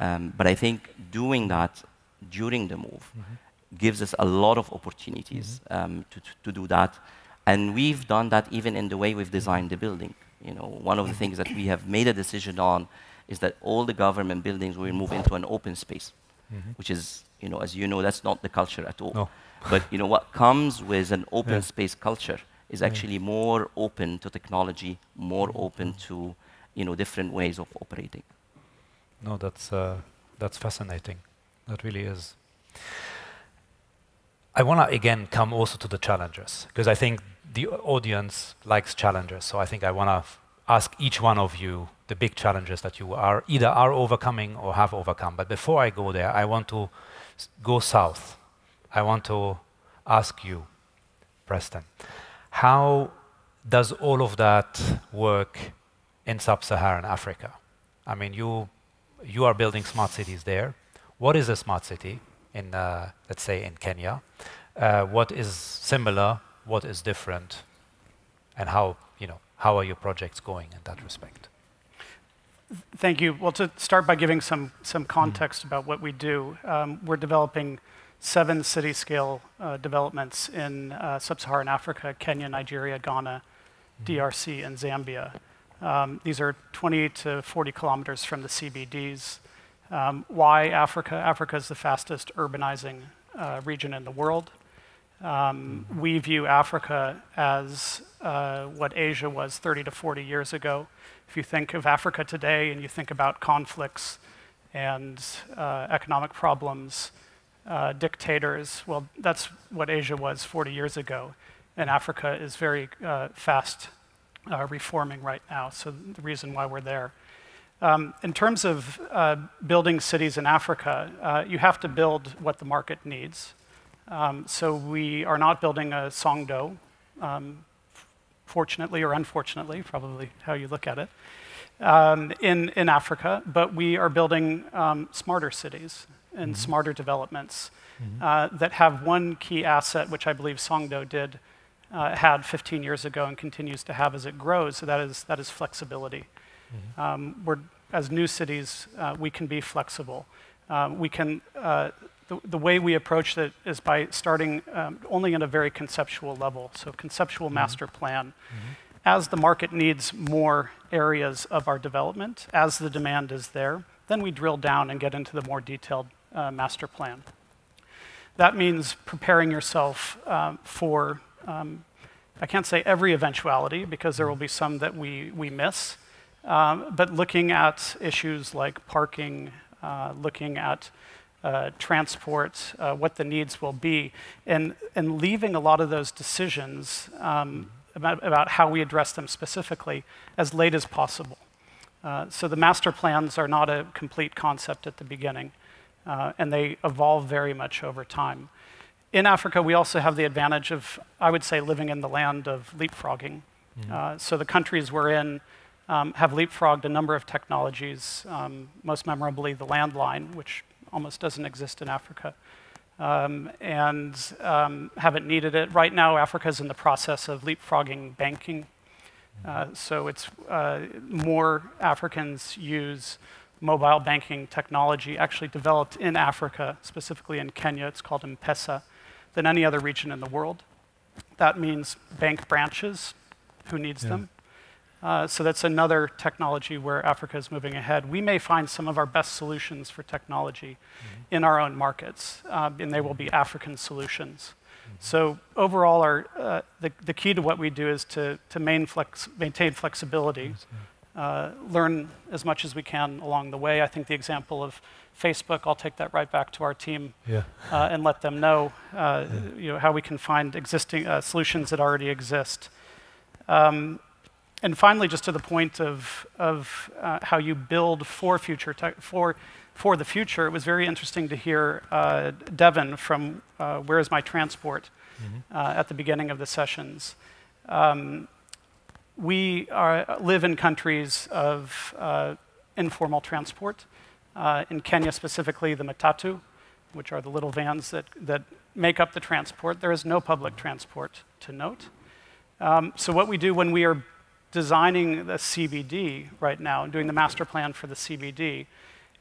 Um, but I think doing that during the move mm-hmm. gives us a lot of opportunities mm-hmm. um, to, to do that. And we've done that even in the way we've designed the building. You know, one of the things that we have made a decision on is that all the government buildings will move into an open space, mm-hmm. which is, you know, as you know, that's not the culture at all. No. But, you know, what comes with an open yeah. space culture is actually yeah. more open to technology, more open to you know, different ways of operating. No, that's, uh, that's fascinating. That really is. I want to, again, come also to the challenges, because I think the audience likes challenges. So I think I want to ask each one of you the big challenges that you are either are overcoming or have overcome. But before I go there, I want to go south. I want to ask you, Preston, how does all of that work in sub-Saharan Africa? I mean, you, you are building smart cities there. What is a smart city in, uh, let's say, in Kenya? Uh, what is similar? What is different? And how, you know, how are your projects going in that respect? Thank you. Well, to start by giving some, some context mm-hmm. about what we do, um, we're developing seven city-scale uh, developments in uh, sub-Saharan Africa, Kenya, Nigeria, Ghana, mm-hmm. D R C, and Zambia. Um, these are twenty to forty kilometers from the C B Ds. Um, why Africa? Africa is the fastest urbanizing uh, region in the world. Um, mm-hmm. We view Africa as uh, what Asia was thirty to forty years ago. If you think of Africa today and you think about conflicts and uh, economic problems, uh, dictators, well, that's what Asia was forty years ago. And Africa is very uh, fast uh, reforming right now, so the reason why we're there. Um, in terms of uh, building cities in Africa, uh, you have to build what the market needs. Um, so we are not building a Songdo, um, fortunately or unfortunately, probably how you look at it, um, in, in Africa, but we are building um, smarter cities and mm-hmm. smarter developments mm-hmm. uh, that have one key asset, which I believe Songdo did, uh, had fifteen years ago and continues to have as it grows, so that is, that is flexibility. Mm-hmm. um, we're, as new cities, uh, we can be flexible. Uh, we can, uh, The, the way we approach it is by starting um, only in a very conceptual level, so conceptual mm-hmm. master plan. Mm-hmm. As the market needs more areas of our development, as the demand is there, then we drill down and get into the more detailed uh, master plan. That means preparing yourself um, for, um, I can't say every eventuality, because there will be some that we, we miss, um, but looking at issues like parking, uh, looking at Uh, transport, uh, what the needs will be, and, and leaving a lot of those decisions um, about, about how we address them specifically as late as possible. Uh, so the master plans are not a complete concept at the beginning, uh, and they evolve very much over time. In Africa, we also have the advantage of, I would say, living in the land of leapfrogging. Mm-hmm. uh, so the countries we're in um, have leapfrogged a number of technologies, um, most memorably the landline, which almost doesn't exist in Africa, um, and um, haven't needed it. Right now, Africa is in the process of leapfrogging banking. Uh, so it's uh, more Africans use mobile banking technology actually developed in Africa, specifically in Kenya, it's called M-Pesa, than any other region in the world. That means bank branches, who needs yeah. them? Uh, so that's another technology where Africa is moving ahead. We may find some of our best solutions for technology mm-hmm. in our own markets, uh, and they will be African solutions. Mm-hmm. So overall, our, uh, the, the key to what we do is to, to main flex, maintain flexibility, uh, learn as much as we can along the way. I think the example of Facebook, I'll take that right back to our team yeah. uh, and let them know, uh, yeah. you know how we can find existing uh, solutions that already exist. Um, And finally, just to the point of, of uh, how you build for, future for, for the future, it was very interesting to hear uh, Devin from uh, Where Is My Transport mm-hmm. uh, at the beginning of the sessions. Um, we are, live in countries of uh, informal transport. Uh, in Kenya specifically, the Matatu, which are the little vans that, that make up the transport. There is no public transport to note. Um, so what we do when we are designing the C B D right now, and doing the master plan for the C B D,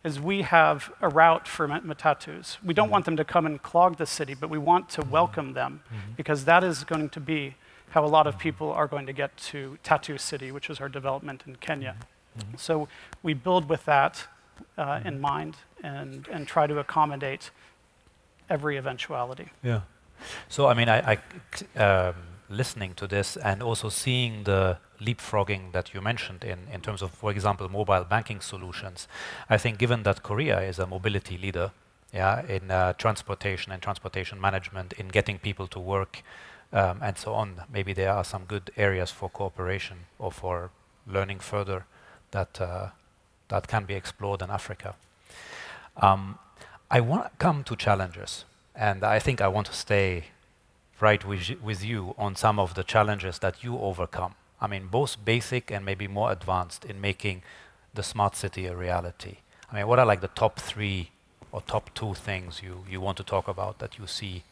is we have a route for Matatus. We don't mm-hmm. want them to come and clog the city, but we want to welcome them, mm-hmm. because that is going to be how a lot of people are going to get to Tattoo City, which is our development in Kenya. Mm-hmm. So we build with that uh, in mind and, and try to accommodate every eventuality. Yeah. So, I mean, I, I um, listening to this and also seeing the leapfrogging that you mentioned in, in terms of, for example, mobile banking solutions. I think given that Korea is a mobility leader yeah, in uh, transportation and transportation management, in getting people to work um, and so on, maybe there are some good areas for cooperation or for learning further that, uh, that can be explored in Africa. Um, I want to come to challenges, and I think I want to stay right, with, with you on some of the challenges that you overcome. I mean, both basic and maybe more advanced in making the smart city a reality. I mean, what are like the top three or top two things you, you want to talk about that you see?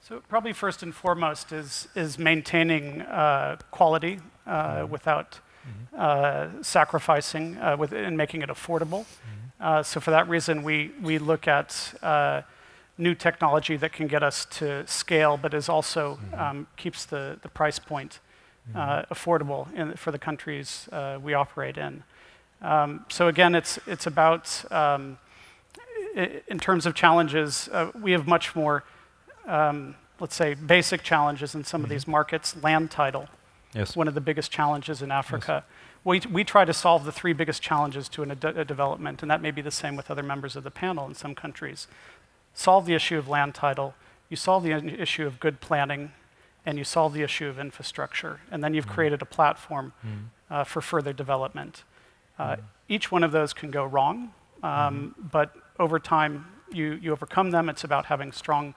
So probably first and foremost is, is maintaining uh, quality uh, mm-hmm. without mm-hmm. uh, sacrificing uh, with, and making it affordable. Mm-hmm. uh, so for that reason, we, we look at uh, new technology that can get us to scale, but is also mm-hmm. um, keeps the, the price point mm-hmm. uh, affordable in, for the countries uh, we operate in. Um, so again, it's, it's about, um, in terms of challenges, uh, we have much more Um, let's say, basic challenges in some mm-hmm. of these markets. Land title, yes. one of the biggest challenges in Africa. Yes. We, we try to solve the three biggest challenges to an, a development, and that may be the same with other members of the panel in some countries. Solve the issue of land title, you solve the issue of good planning, and you solve the issue of infrastructure, and then you've mm-hmm. created a platform mm-hmm. uh, for further development. Uh, mm-hmm. Each one of those can go wrong, um, mm-hmm. but over time, you, you overcome them. It's about having strong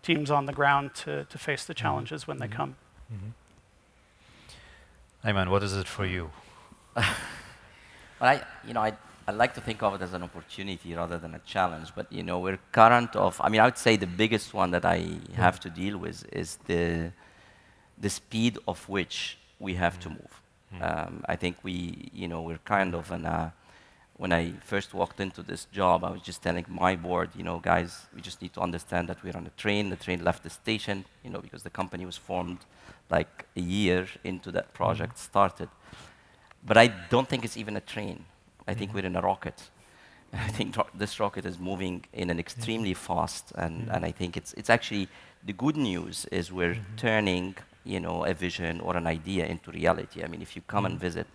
teams on the ground to, to face the challenges when they come. Mm-hmm. Ayman, what is it for you? well, I, you know, I, I like to think of it as an opportunity rather than a challenge, but you know, we're current of, I mean, I would say the biggest one that I have to deal with is the, the speed of which we have mm-hmm. to move. Mm-hmm. um, I think we, you know, we're kind of in a, when I first walked into this job, I was just telling my board, you know, guys, we just need to understand that we're on a train. The train left the station, you know, because the company was formed like a year into that project mm-hmm. started. But I don't think it's even a train. I mm-hmm. think we're in a rocket. I think ro this rocket is moving in an extremely mm-hmm. fast, and, mm-hmm. and I think it's, it's actually, the good news is we're mm-hmm. turning, you know, a vision or an idea into reality. I mean, if you come mm-hmm. and visit,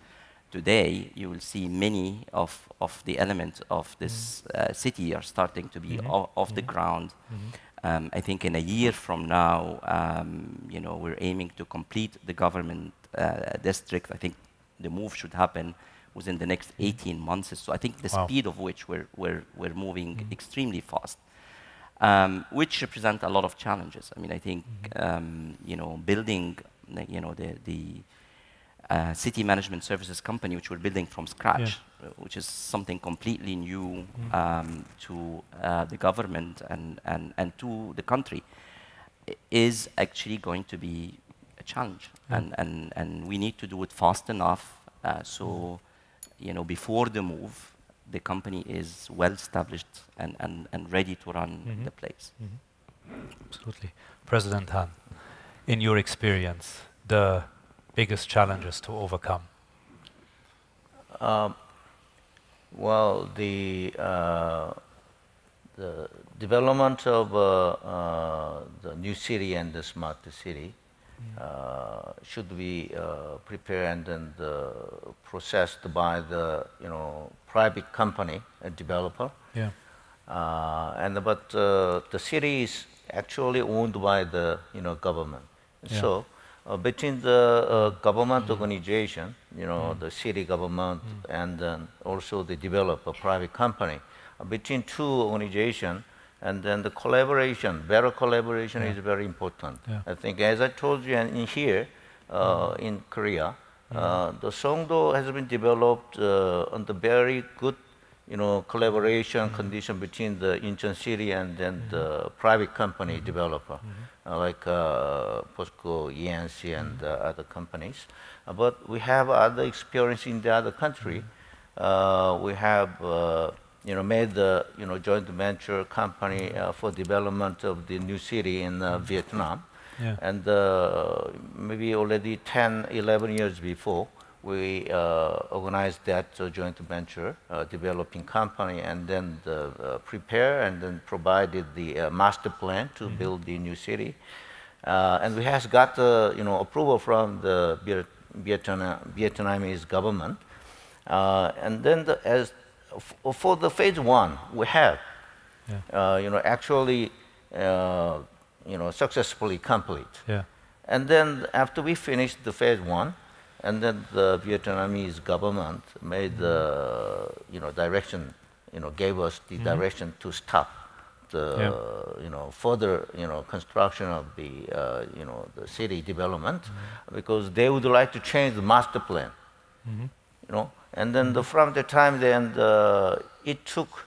today, you will see many of, of the elements of this uh, city are starting to be mm-hmm. off, off mm-hmm. the ground. Mm-hmm. um, I think in a year from now, um, you know, we're aiming to complete the government uh, district. I think the move should happen within the next eighteen months. So I think the wow. speed of which we're, we're, we're moving mm-hmm. extremely fast, um, which represent a lot of challenges. I mean, I think, mm-hmm. um, you know, building, you know, the... the Uh, city management services company, which we're building from scratch, yeah. which is something completely new mm. um, to uh, the government and, and, and to the country, is actually going to be a challenge. Mm. And, and, and we need to do it fast enough uh, so, you know, before the move, the company is well established and, and, and ready to run mm-hmm. the place. Mm-hmm. Absolutely. President Han, in your experience, the biggest challenges to overcome? Um, well, the, uh, the development of uh, uh, the new city and the smart city mm. uh, should be uh, prepared and uh, processed by the you know private company, a developer. Yeah. Uh, and but uh, the city is actually owned by the you know government. Yeah. So. Uh, between the uh, government mm. organization, you know, mm. the city government mm. and then also the developer, private company, uh, between two organizations, and then the collaboration, better collaboration yeah. is very important. Yeah. I think, as I told you, and in here, uh, mm. in Korea, mm. uh, the Songdo has been developed uh, on the very good, you know, collaboration mm. condition between the Incheon city and then mm. the private company mm. developer. Mm. Uh, like uh, POSCO, E N C, and uh, other companies. Uh, but we have other experience in the other country. Uh, we have, uh, you know, made the, you know, joint venture company uh, for development of the new city in uh, Vietnam. Yeah. And uh, maybe already ten, eleven years before, we uh, organized that uh, joint venture uh, developing company, and then the, uh, prepare and then provided the uh, master plan to mm-hmm. build the new city. Uh, and we has got uh, you know, approval from the Viet Vietnam Vietnamese government. Uh, and then the, as for the phase one, we have yeah. uh, you know, actually uh, you know, successfully complete. Yeah. And then after we finished the phase one, and then the Vietnamese government made the, you know, direction, you know, gave us the mm-hmm. direction to stop the yeah. you know further you know construction of the uh, you know the city development, mm-hmm. because they would like to change the master plan, mm-hmm. you know. And then mm-hmm. the, from the time then the, it took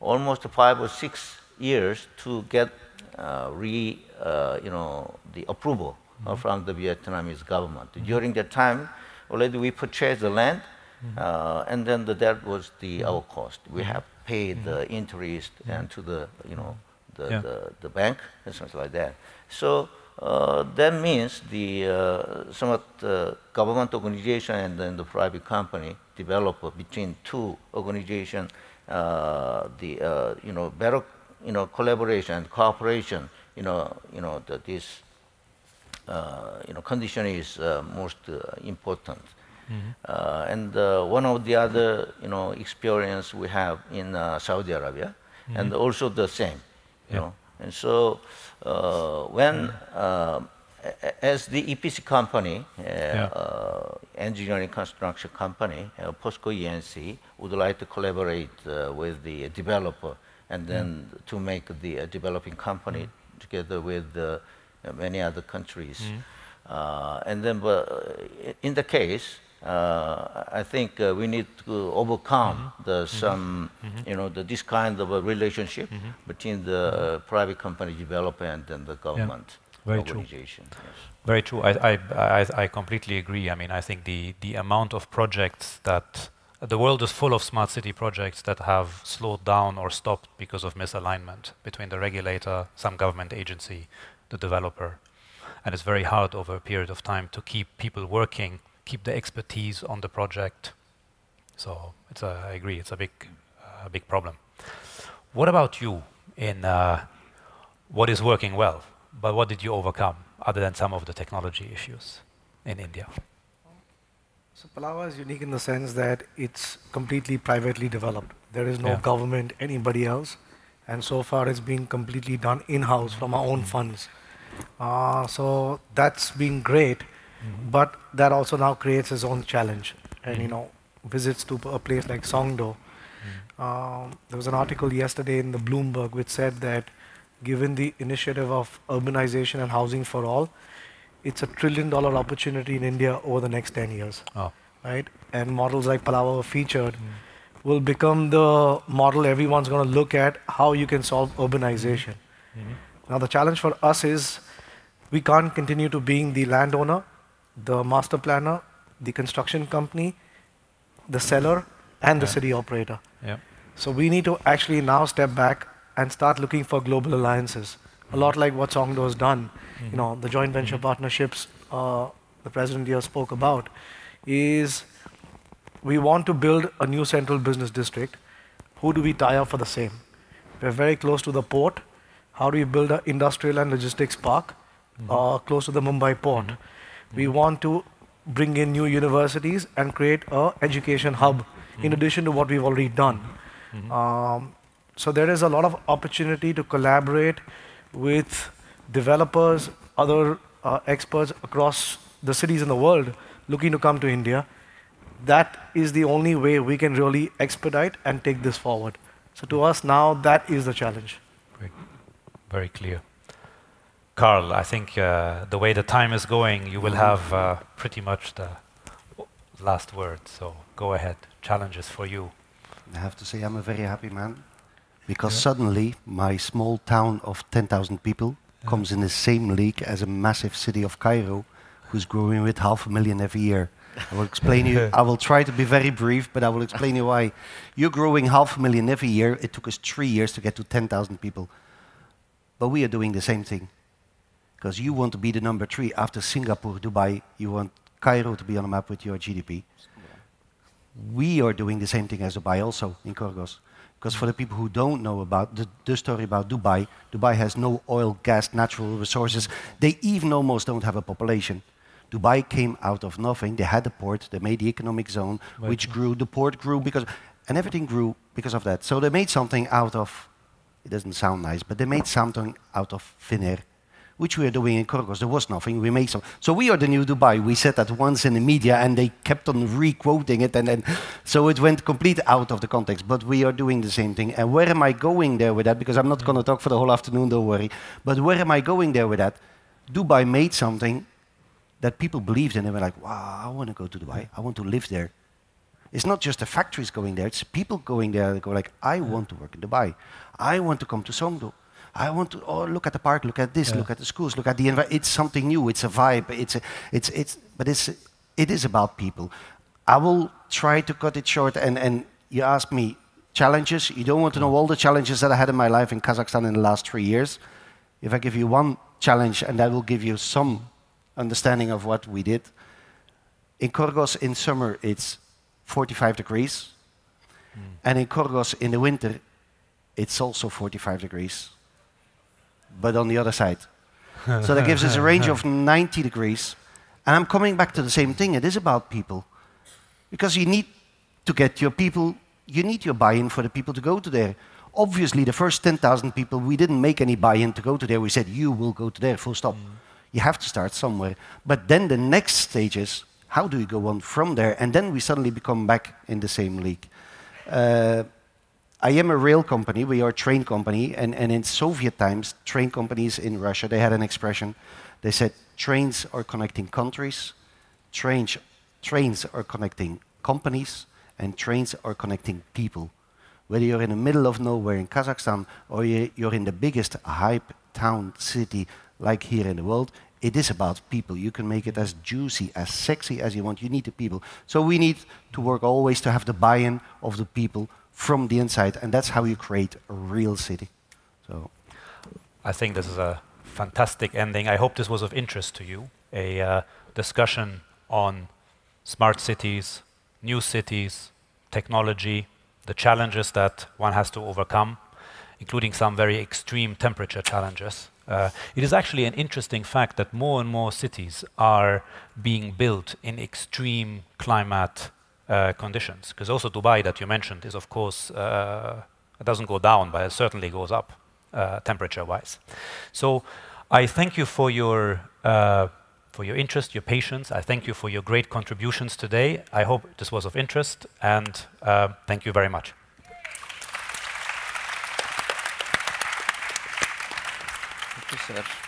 almost five or six years to get uh, re uh, you know the approval mm-hmm. uh, from the Vietnamese government. Mm-hmm. During that time, already we purchased the land. Mm-hmm. uh, and then the, that was the mm-hmm. our cost. We have paid mm-hmm. the interest mm-hmm. and to the you know the yeah. the, the bank and something like that. So uh, that means the uh, somewhat uh, government organization and then the private company developer between two organization uh, the uh, you know better you know collaboration and cooperation you know you know that this uh, you know condition is uh, most uh, important. Mm-hmm. uh, and uh, one of the other, you know, experience we have in uh, Saudi Arabia, mm-hmm. and also the same, you yeah. know. And so, uh, when uh, as the E P C company, uh, yeah. uh, engineering construction company, uh, POSCO E N C would like to collaborate uh, with the developer, and then mm-hmm. to make the uh, developing company mm-hmm. together with uh, many other countries, mm-hmm. uh, and then uh, in the case. Uh, I think uh, we need to overcome mm-hmm. the some, mm-hmm. you know, the, this kind of a relationship mm-hmm. between the uh, private company development and the government yeah. Very organization. True. Yes. Very true. I, I, I, I completely agree. I mean, I think the, the amount of projects that, the world is full of smart city projects that have slowed down or stopped because of misalignment between the regulator, some government agency, the developer. And it's very hard over a period of time to keep people working, keep the expertise on the project. So it's a, I agree, it's a big, uh, big problem. What about you in uh, what is working well, but what did you overcome other than some of the technology issues in India? So Palava is unique in the sense that it's completely privately developed. There is no yeah. government, anybody else. And so far it's been completely done in-house from our own funds. Uh, so that's been great. Mm-hmm. But that also now creates its own challenge. And, mm-hmm. you know, visits to a place like Songdo. Mm-hmm. um, there was an article yesterday in the Bloomberg which said that given the initiative of urbanization and housing for all, it's a trillion dollar opportunity in India over the next ten years. Oh. Right? And models like Palava were featured mm-hmm. will become the model everyone's going to look at how you can solve urbanization. Mm-hmm. Now, the challenge for us is we can't continue to being the landowner, the master planner, the construction company, the seller, and yeah. the city operator. Yeah. So we need to actually now step back and start looking for global alliances, mm-hmm. a lot like what Songdo has done. Mm-hmm. You know, the joint venture mm-hmm. partnerships uh, the president here spoke about is we want to build a new central business district. Who do we tie up for the same? We're very close to the port. How do we build an industrial and logistics park mm-hmm. uh, close to the Mumbai port? Mm-hmm. We want to bring in new universities and create an education hub mm-hmm. in addition to what we've already done. Mm-hmm. Um, so there is a lot of opportunity to collaborate with developers, other uh, experts across the cities in the world looking to come to India. That is the only way we can really expedite and take this forward. So to us now, that is the challenge. Great. Very clear. Karl, I think uh, the way the time is going, you will have uh, pretty much the last word. So go ahead. Challenges for you. I have to say I'm a very happy man because yeah. suddenly my small town of ten thousand people yeah. comes in the same league as a massive city of Cairo, who's growing with half a million every year. I will explain you. I will try to be very brief, but I will explain you why. You're growing half a million every year. It took us three years to get to ten thousand people, but we are doing the same thing. Because you want to be the number three after Singapore, Dubai, you want Cairo to be on the map with your G D P. Yeah. We are doing the same thing as Dubai also in Khorgos. Because for the people who don't know about the, the story about Dubai, Dubai has no oil, gas, natural resources. They even almost don't have a population. Dubai came out of nothing. They had a port, they made the economic zone, right. which grew, the port grew, because, and everything grew because of that. So they made something out of, it doesn't sound nice, but they made something out of thin air. which we are doing in Khorgos. There was nothing, we make some. So we are the new Dubai. We said that once in the media and they kept on re-quoting it, and then, so it went complete out of the context, but we are doing the same thing. And where am I going there with that? Because I'm not going to talk for the whole afternoon, don't worry. But where am I going there with that? Dubai made something that people believed in, and they were like, wow, I want to go to Dubai, I want to live there. It's not just the factories going there, it's people going there that go like, I want to work in Dubai, I want to come to Songdo. I want to, oh, look at the park, look at this, yeah. look at the schools, look at the environment. It's something new, it's a vibe, it's, a, it's, it's, but it's, it is about people. I will try to cut it short, and, and you ask me, challenges, you don't want to know all the challenges that I had in my life in Kazakhstan in the last three years. If I give you one challenge, and that will give you some understanding of what we did. In Khorgos in summer, it's forty-five degrees. Mm. And in Khorgos in the winter, it's also forty-five degrees. But on the other side. So that gives us a range of ninety degrees. And I'm coming back to the same thing. It is about people. Because you need to get your people, you need your buy-in for the people to go to there. Obviously, the first ten thousand people, we didn't make any buy-in to go to there. We said, you will go to there, full stop. Mm. You have to start somewhere. But then the next stage is, how do you go on from there? And then we suddenly become back in the same league. Uh, I am a rail company, we are a train company, and, and in Soviet times, train companies in Russia, they had an expression, they said, trains are connecting countries, trains, trains are connecting companies, and trains are connecting people. Whether you're in the middle of nowhere in Kazakhstan, or you're in the biggest hype town, city, like here in the world, it is about people. You can make it as juicy, as sexy as you want, you need the people. So we need to work always to have the buy-in of the people from the inside, and that's how you create a real city. So, I think this is a fantastic ending. I hope this was of interest to you. A uh, discussion on smart cities, new cities, technology, the challenges that one has to overcome, including some very extreme temperature challenges. Uh, it is actually an interesting fact that more and more cities are being built in extreme climate Uh, conditions, because also Dubai that you mentioned is of course, uh, it doesn't go down, but it certainly goes up uh, temperature-wise. So I thank you for your, uh, for your interest, your patience. I thank you for your great contributions today. I hope this was of interest, and uh, thank you very much. Thank you, sir.